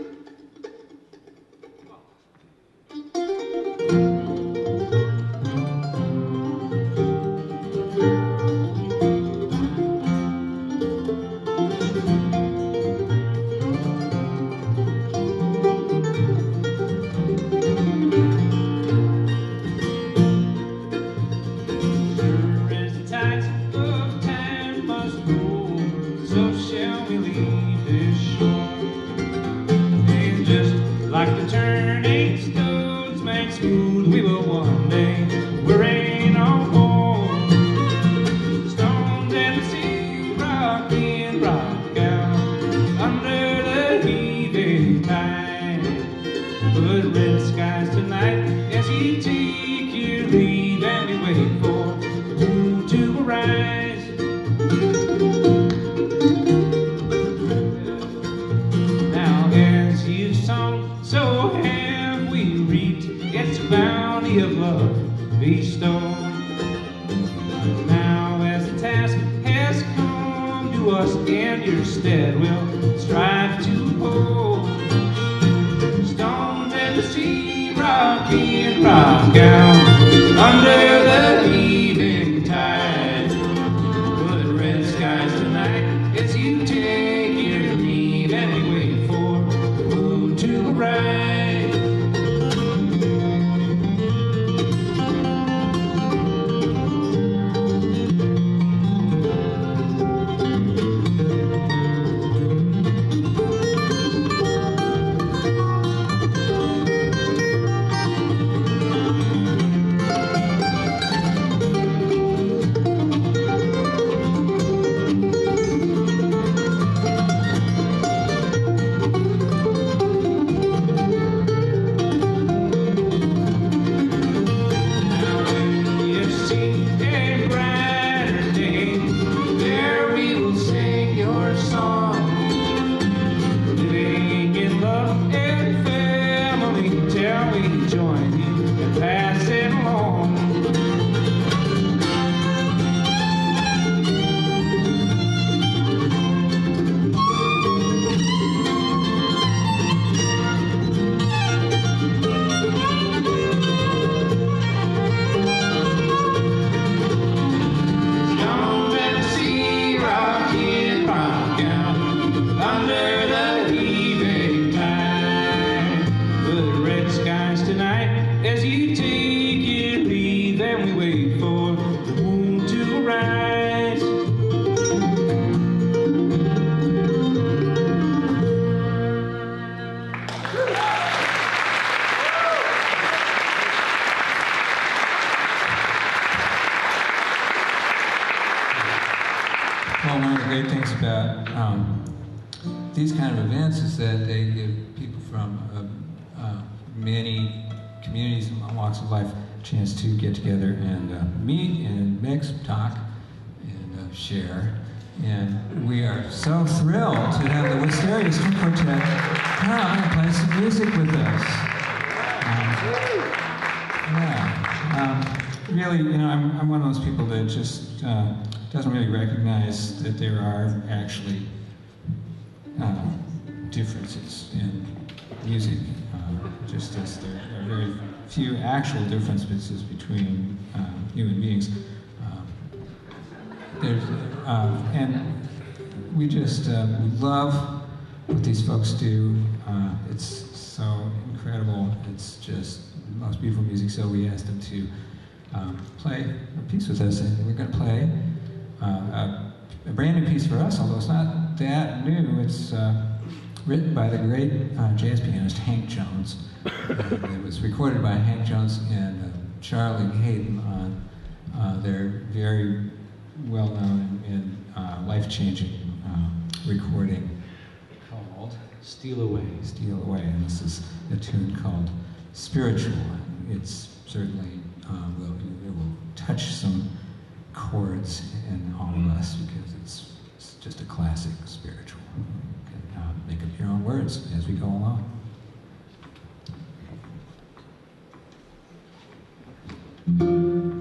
Instead, we'll strive to my gown under the evening tide. For the red skies tonight, it's you take care of me, that we wait for the moon to brain. Chance to get together and uh, meet and mix, talk, and uh, share. And we are so thrilled to have the Wistaria String Quartet come and play some music with us. Um, yeah, um, really, you know, I'm, I'm one of those people that just uh, doesn't really recognize that there are actually uh, differences in music, uh, just as there are very few actual differences between uh, human beings. Um, there's, uh, and we just uh, we love what these folks do. Uh, it's so incredible. It's just the most beautiful music. So we asked them to um, play a piece with us, and we're going to play uh, a, a brand new piece for us, although it's not that new. It's uh, written by the great uh, jazz pianist Hank Jones. It was recorded by Hank Jones and uh, Charlie Haydn on uh, their very well-known and uh, life-changing uh, recording called Steal Away. Steal Away, and this is a tune called Spiritual. It's certainly, uh, will, it will touch some chords in all of us because it's, it's just a classic spiritual. You can uh, make up your own words as we go along. Thank you. Mm-hmm.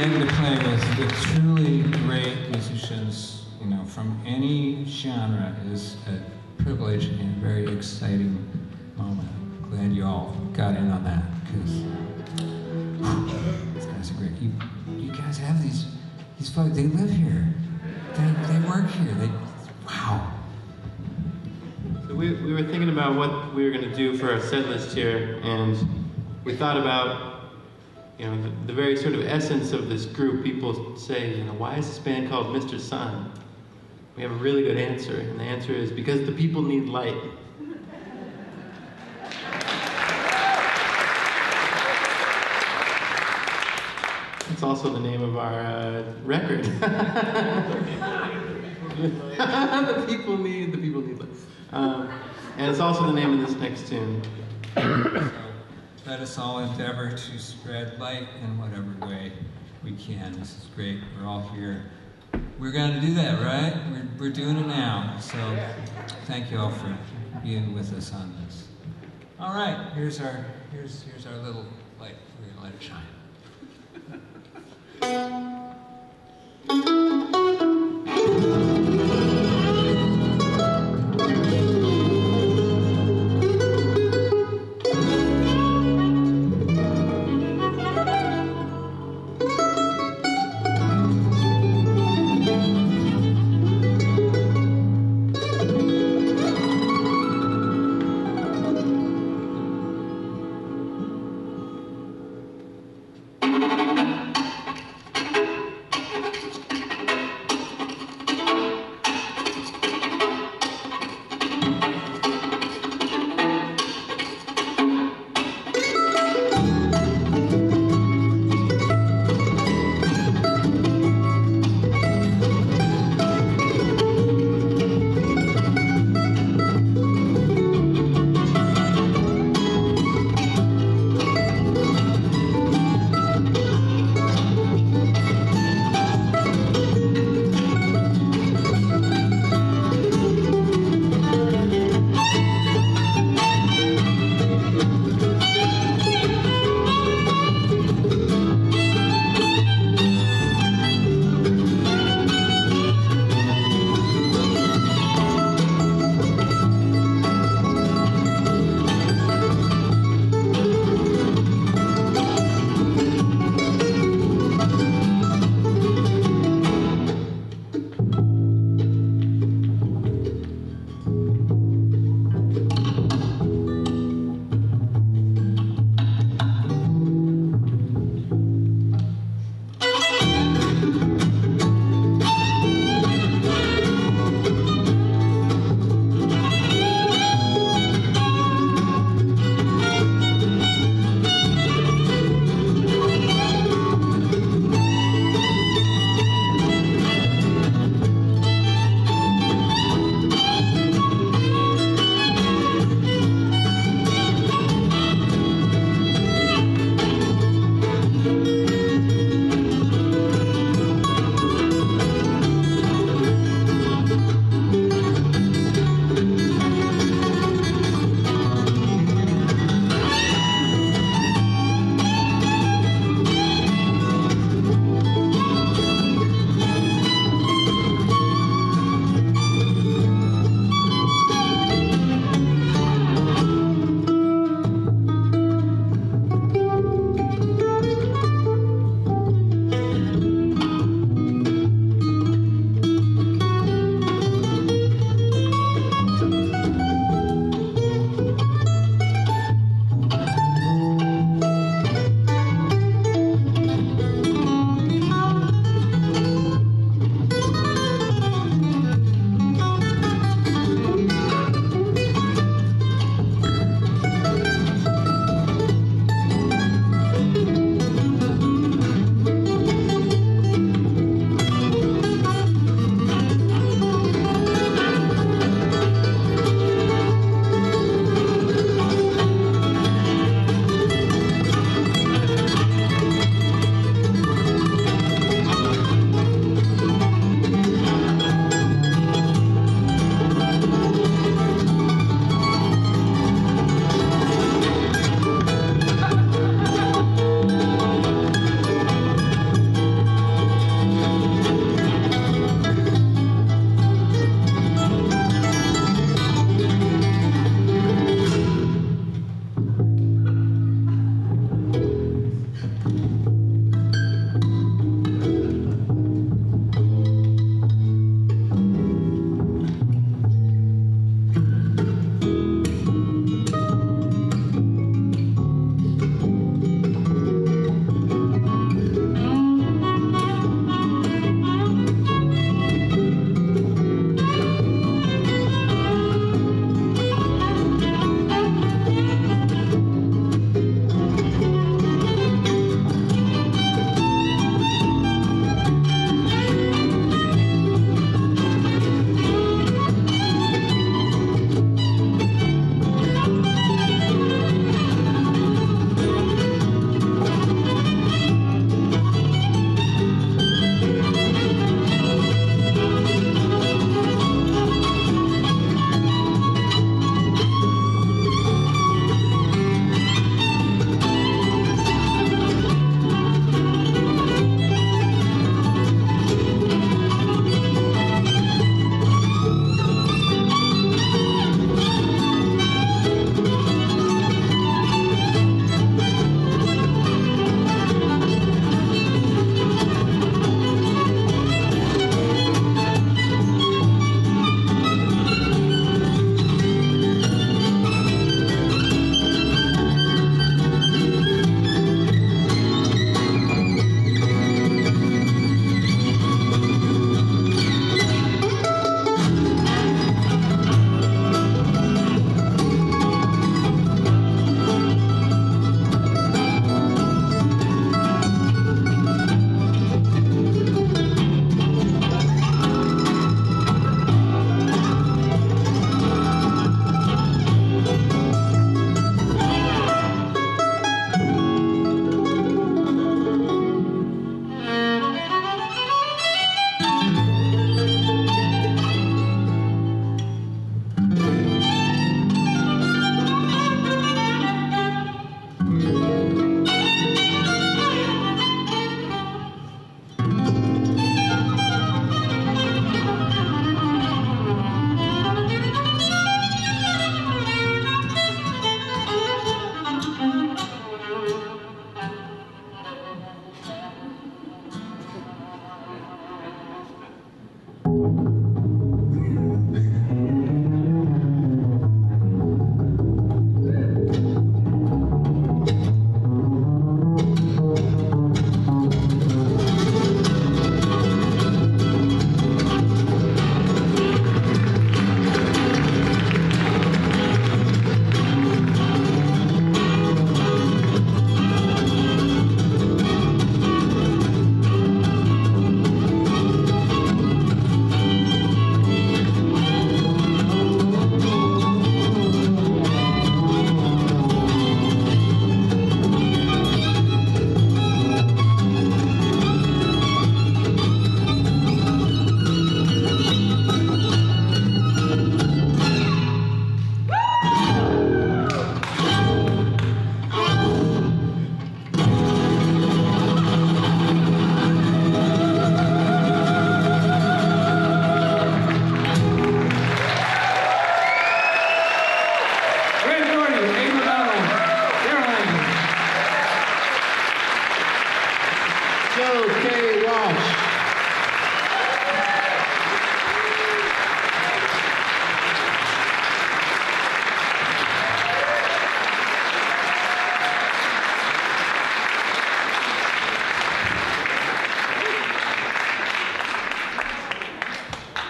getting to play with the truly great musicians, you know, from any genre is a privilege and a very exciting moment. I'm glad you all got in on that, because these guys are great. You, you guys have these, these folks, they live here. They, they work here. They, wow. So we, we were thinking about what we were going to do for our set list here, and we thought about, you know, the, the very sort of essence of this group. People say, you know, why is this band called Mister Sun? We have a really good answer, and the answer is because the people need light. It's also the name of our uh, record. The people need, the people need light. Um, and it's also the name of this next tune. Let us all endeavor to spread light in whatever way we can. This is great. We're all here. We're going to do that, right? We're, we're doing it now. So thank you all for being with us on this. All right. Here's our, here's, here's our little light. We're going to let it shine.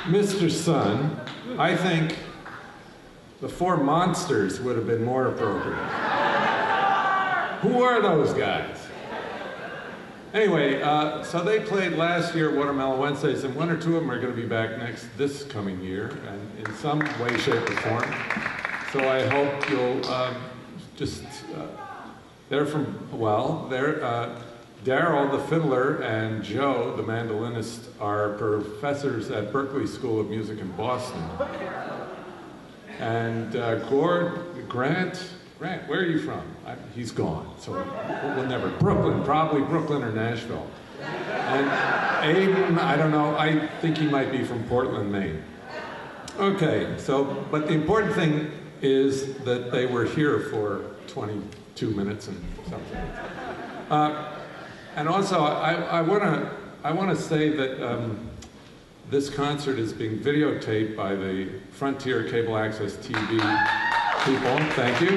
Mister Sun, I think the Four Monsters would have been more appropriate. Who are those guys? Anyway, uh, so they played last year Watermelon Wednesdays, and one or two of them are going to be back next this coming year, and in some way, shape, or form. So I hope you'll uh, just. Uh, they're from well, they're. Uh, Daryl, the fiddler, and Joe, the mandolinist, are professors at Berklee School of Music in Boston. And uh, Gord, Grant, Grant, where are you from? I, he's gone, so we'll never. Brooklyn, probably Brooklyn or Nashville. And Aiden, I don't know, I think he might be from Portland, Maine. Okay, so, but the important thing is that they were here for twenty-two minutes and something. Uh, And also, I, I want to I want to say that um, this concert is being videotaped by the Frontier Cable Access T V people. Thank you,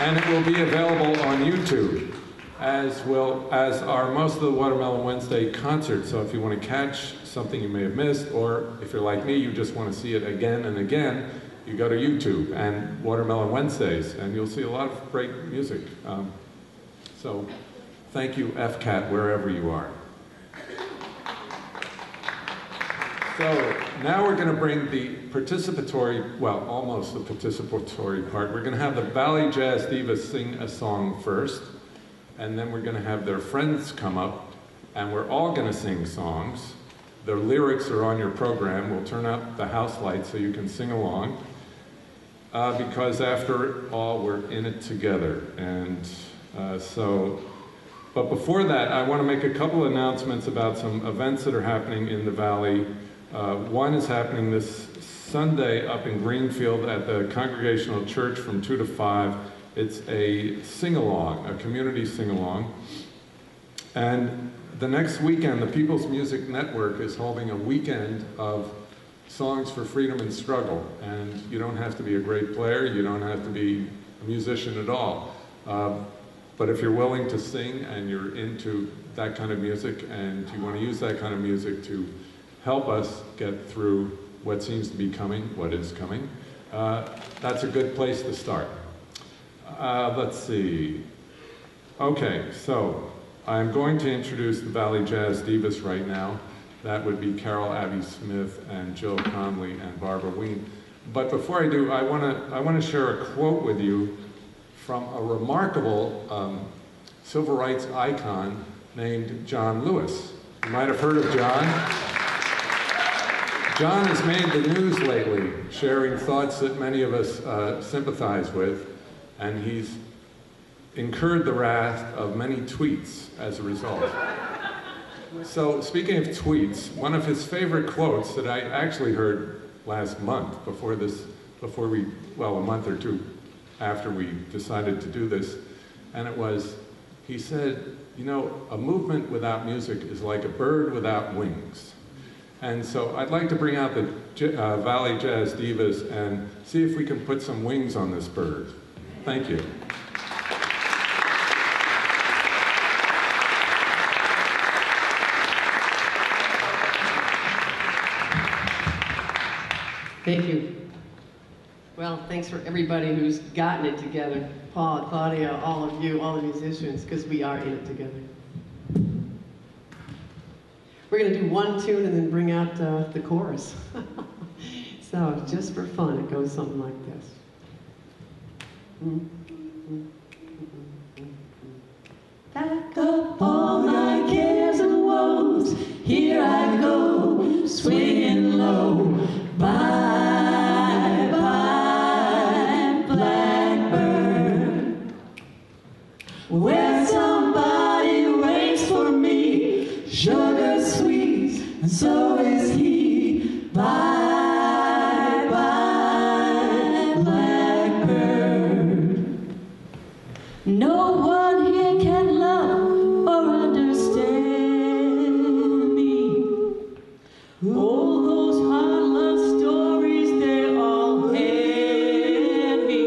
and it will be available on YouTube, as will as are most of the Watermelon Wednesday concerts. So if you want to catch something you may have missed, or if you're like me, you just want to see it again and again, you go to YouTube and Watermelon Wednesdays, and you'll see a lot of great music. Um, so. Thank you, F CAT, wherever you are. So now we're going to bring the participatory, well, almost the participatory part. We're going to have the Valley Jazz Divas sing a song first, and then we're going to have their friends come up, and we're all going to sing songs. Their lyrics are on your program. We'll turn up the house lights so you can sing along, uh, because after all, we're in it together. And uh, so... But before that, I want to make a couple of announcements about some events that are happening in the Valley. Uh, one is happening this Sunday up in Greenfield at the Congregational Church from two to five. It's a sing-along, a community sing-along. And the next weekend, the People's Music Network is holding a weekend of songs for freedom and struggle. And you don't have to be a great player. You don't have to be a musician at all. Uh, But if you're willing to sing and you're into that kind of music and you want to use that kind of music to help us get through what seems to be coming, what is coming, uh, that's a good place to start. Uh, let's see. Okay, so I'm going to introduce the Valley Jazz Divas right now. That would be Carol Abby Smith and Jill Conley and Barbara Wien. But before I do, I want to I want to share a quote with you from a remarkable um, civil rights icon named John Lewis. You might have heard of John. John has made the news lately, sharing thoughts that many of us uh, sympathize with, and he's incurred the wrath of many tweets as a result. So speaking of tweets, one of his favorite quotes that I actually heard last month before this, before we, well, a month or two after we decided to do this, and it was, he said, you know, a movement without music is like a bird without wings. And so I'd like to bring out the uh, Valley Jazz Divas and see if we can put some wings on this bird. Thank you. Thank you. Well, thanks for everybody who's gotten it together. Paul, Claudia, all of you, all the musicians, because we are in it together. We're going to do one tune and then bring out uh, the chorus. So, just for fun, it goes something like this. Pack up all my cares and woes, here I go, swinging low, bye, bye, blackbird. Where somebody waits for me, sugar sweet, and so is he, bye. No one here can love or understand me. All those hard love stories, they all hand me.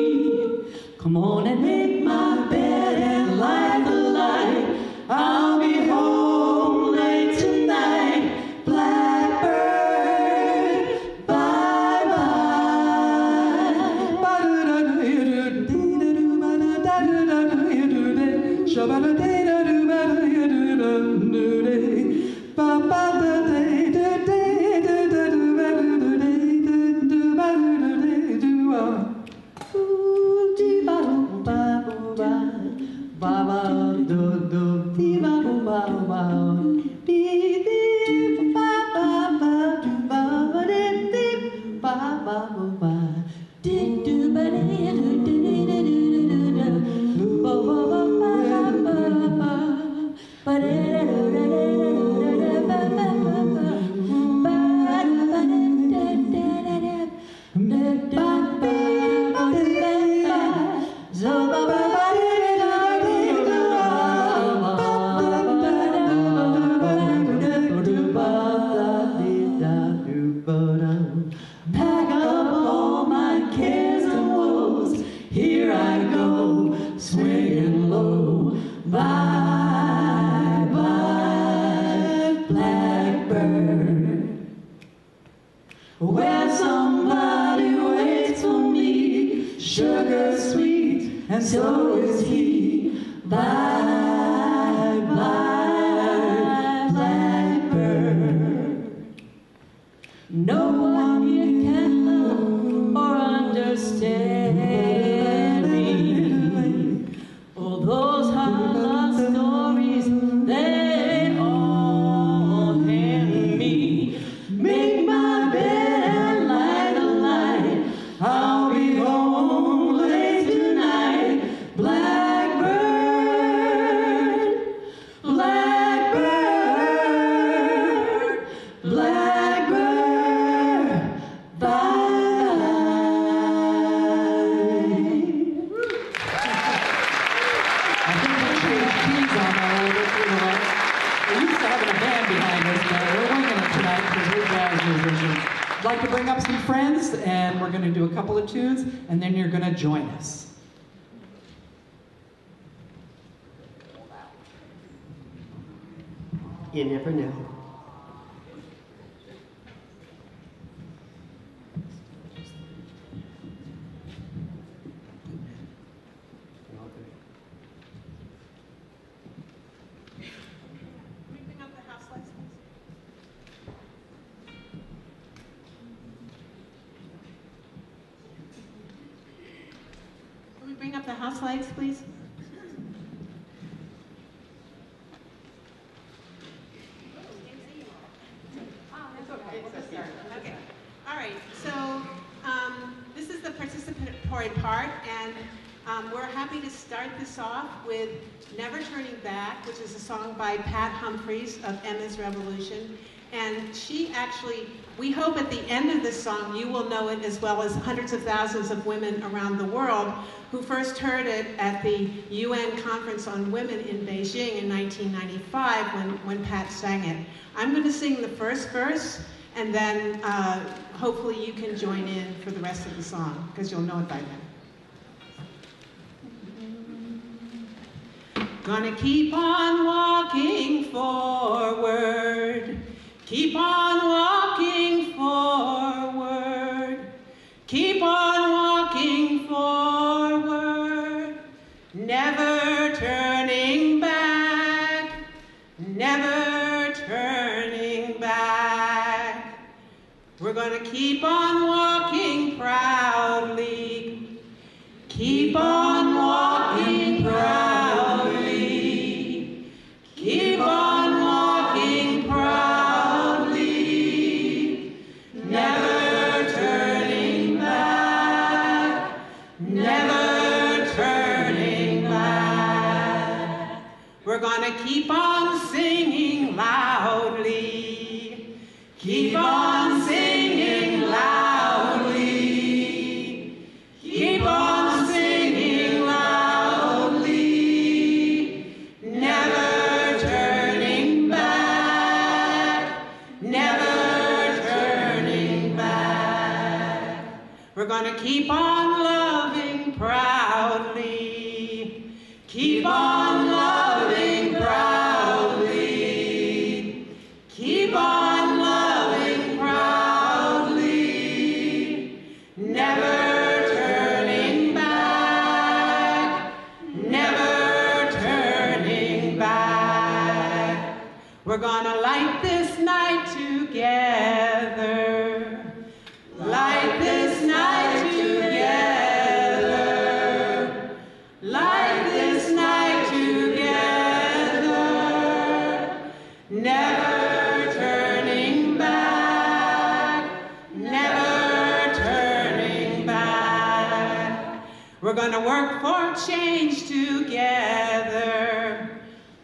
Come on and make my bed and light the light. I'll be home late tonight. Blackbird, bye-bye. You never know. Can we bring up the house lights, please? With Never Turning Back, which is a song by Pat Humphreys of Emma's Revolution. And she actually, we hope at the end of this song you will know it as well as hundreds of thousands of women around the world who first heard it at the U N Conference on Women in Beijing in nineteen ninety-five when, when Pat sang it. I'm going to sing the first verse and then uh, hopefully you can join in for the rest of the song, because you'll know it by then. Gonna keep on walking forward, keep on walking forward, keep on walking forward, never turning back, never turning back. We're gonna keep on walking proudly, keep on walking proudly, keep on. We're gonna keep on singing loudly, keep on singing loudly, keep on singing loudly, never turning back, never turning back. We're gonna keep on loving proudly, keep on we're gonna light this night together, light this night together, light this night together, never turning back, never turning back. We're gonna work for change together,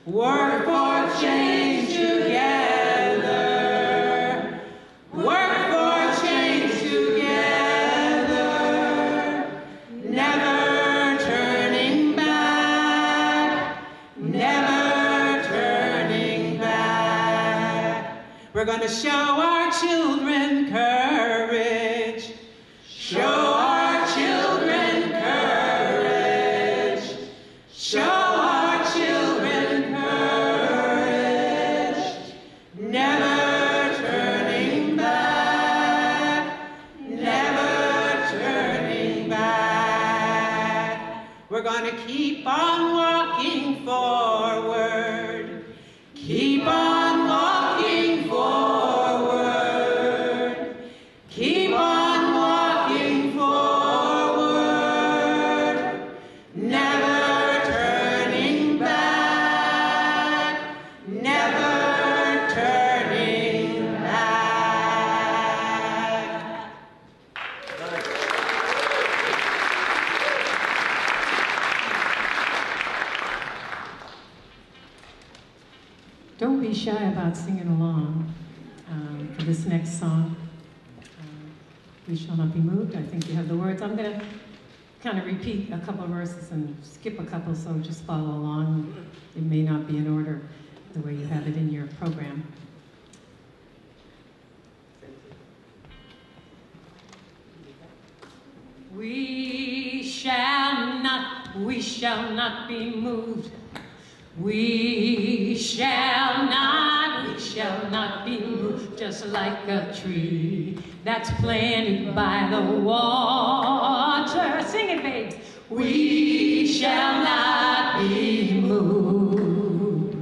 work for change. Together, work for change together, never turning back, never turning back. We're gonna show our children courage, show our children courage, show. Keep on walking forward, keep on walking forward, keep on walking forward, never turning back, never turning back. Don't be shy about singing along um, for this next song. Uh, we shall not be moved. I think you have the words. I'm going to kind of repeat a couple of verses and skip a couple, so just follow along. It may not be in order the way you have it in your program. We shall not, we shall not be moved. We shall not, we shall not be moved, just like a tree that's planted by the water. Sing it, babes. We shall not be moved.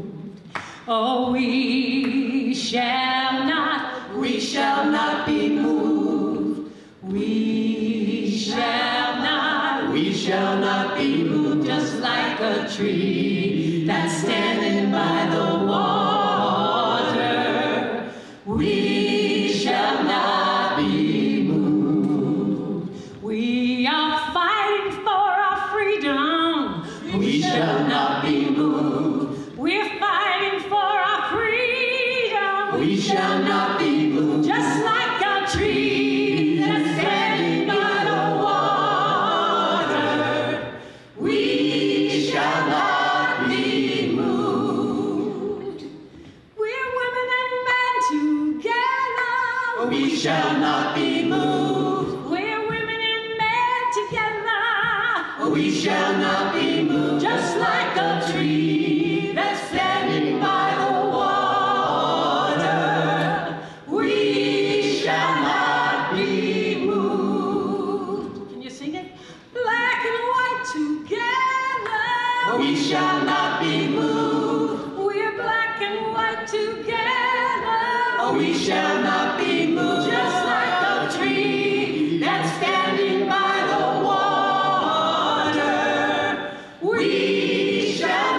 Oh, we shall not, we shall not be moved. We shall not, we shall not be moved, just like a tree that's standing by the water. We shall not be moved. We are fighting for our freedom. We shall not be moved. We're fighting for our freedom. We shall not be moved. Just like our tree that's standing by the water. We shall not. Moved. We're women and men together. We shall not be moved. We're women and men together. We shall not be moved. Just like a tree that's standing by the water, we shall not be moved. Can you sing it? Black and white together, we shall not be moved. We're black and white together, we shall not be moved. The tree that's standing by the water, we shall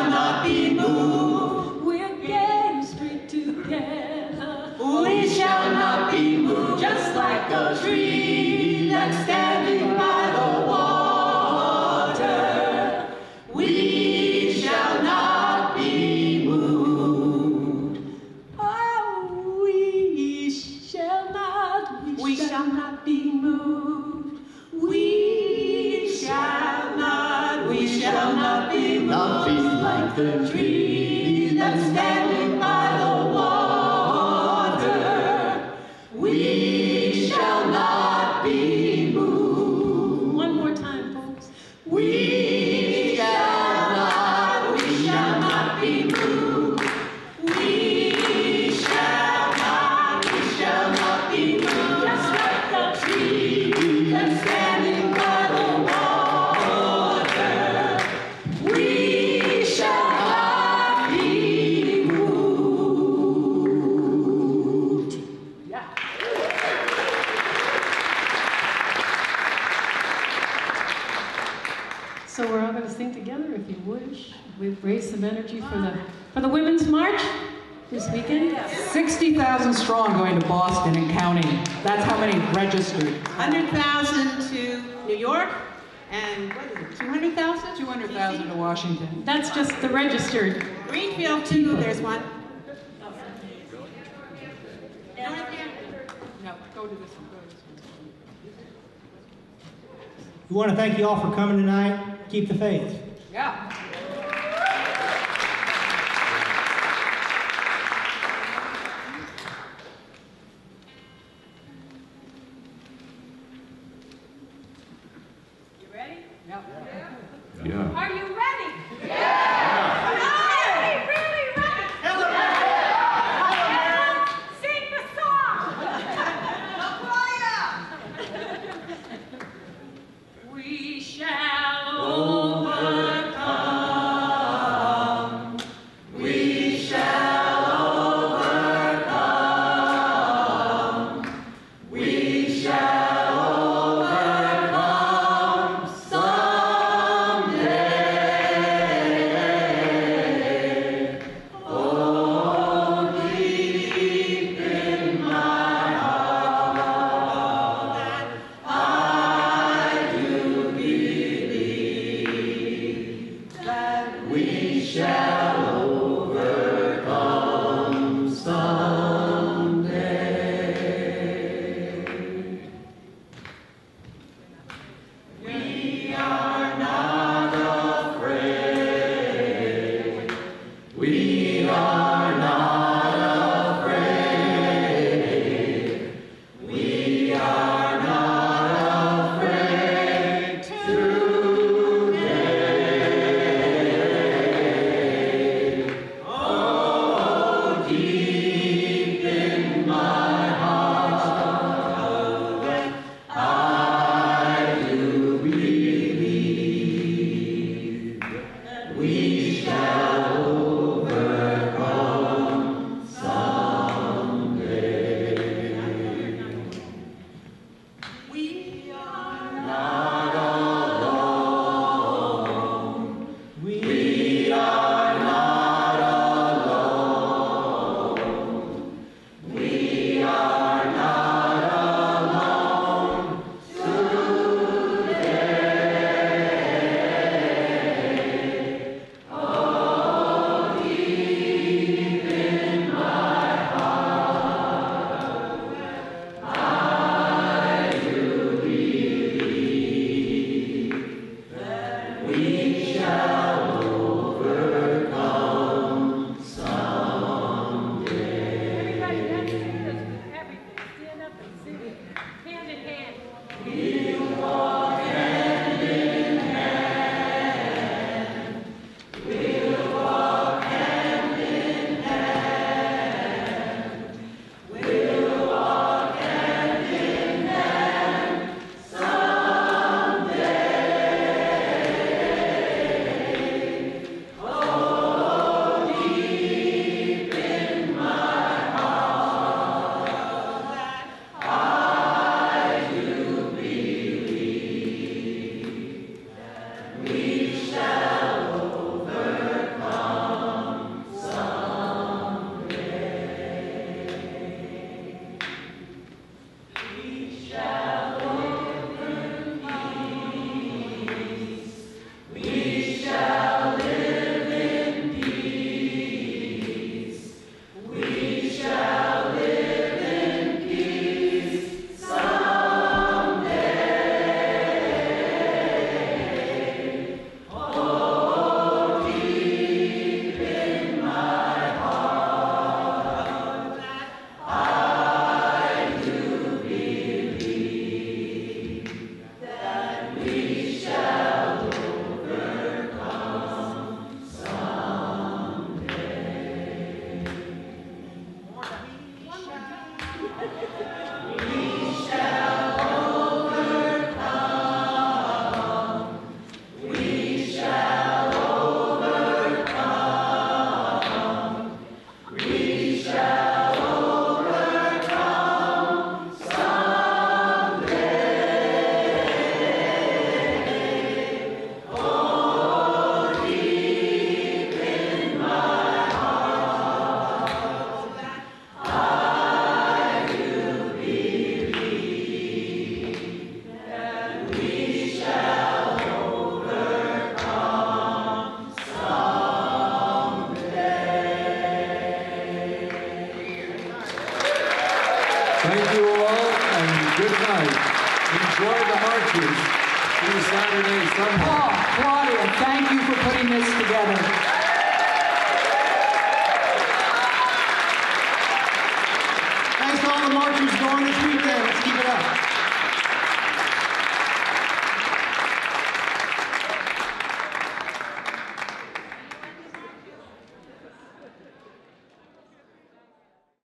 not be moved. One more time, folks. We shall not, we shall not be moved. We shall not, we shall not be moved. Just like the tree that's standing by the water, we shall. So we're all going to sing together, if you wish. We've raised some energy for the for the Women's March this weekend. sixty thousand strong going to Boston and counting. That's how many registered. one hundred thousand to New York, and what is it, two hundred thousand? two hundred thousand to Washington. That's just the registered. Greenfield, too, there's one. Oh. No, go to this one. Go to this one. We want to thank you all for coming tonight. Keep the faith. Yeah. You ready? Yeah. Yeah. Yeah. Are you ready? Yeah. Are you really, really ready? Hello. Sing the song. We shall. tonight. Enjoy the marches through Saturday, Sunday. Oh, Claudia, thank you for putting this together. Thanks to all the marchers going this weekend. Let's keep it up.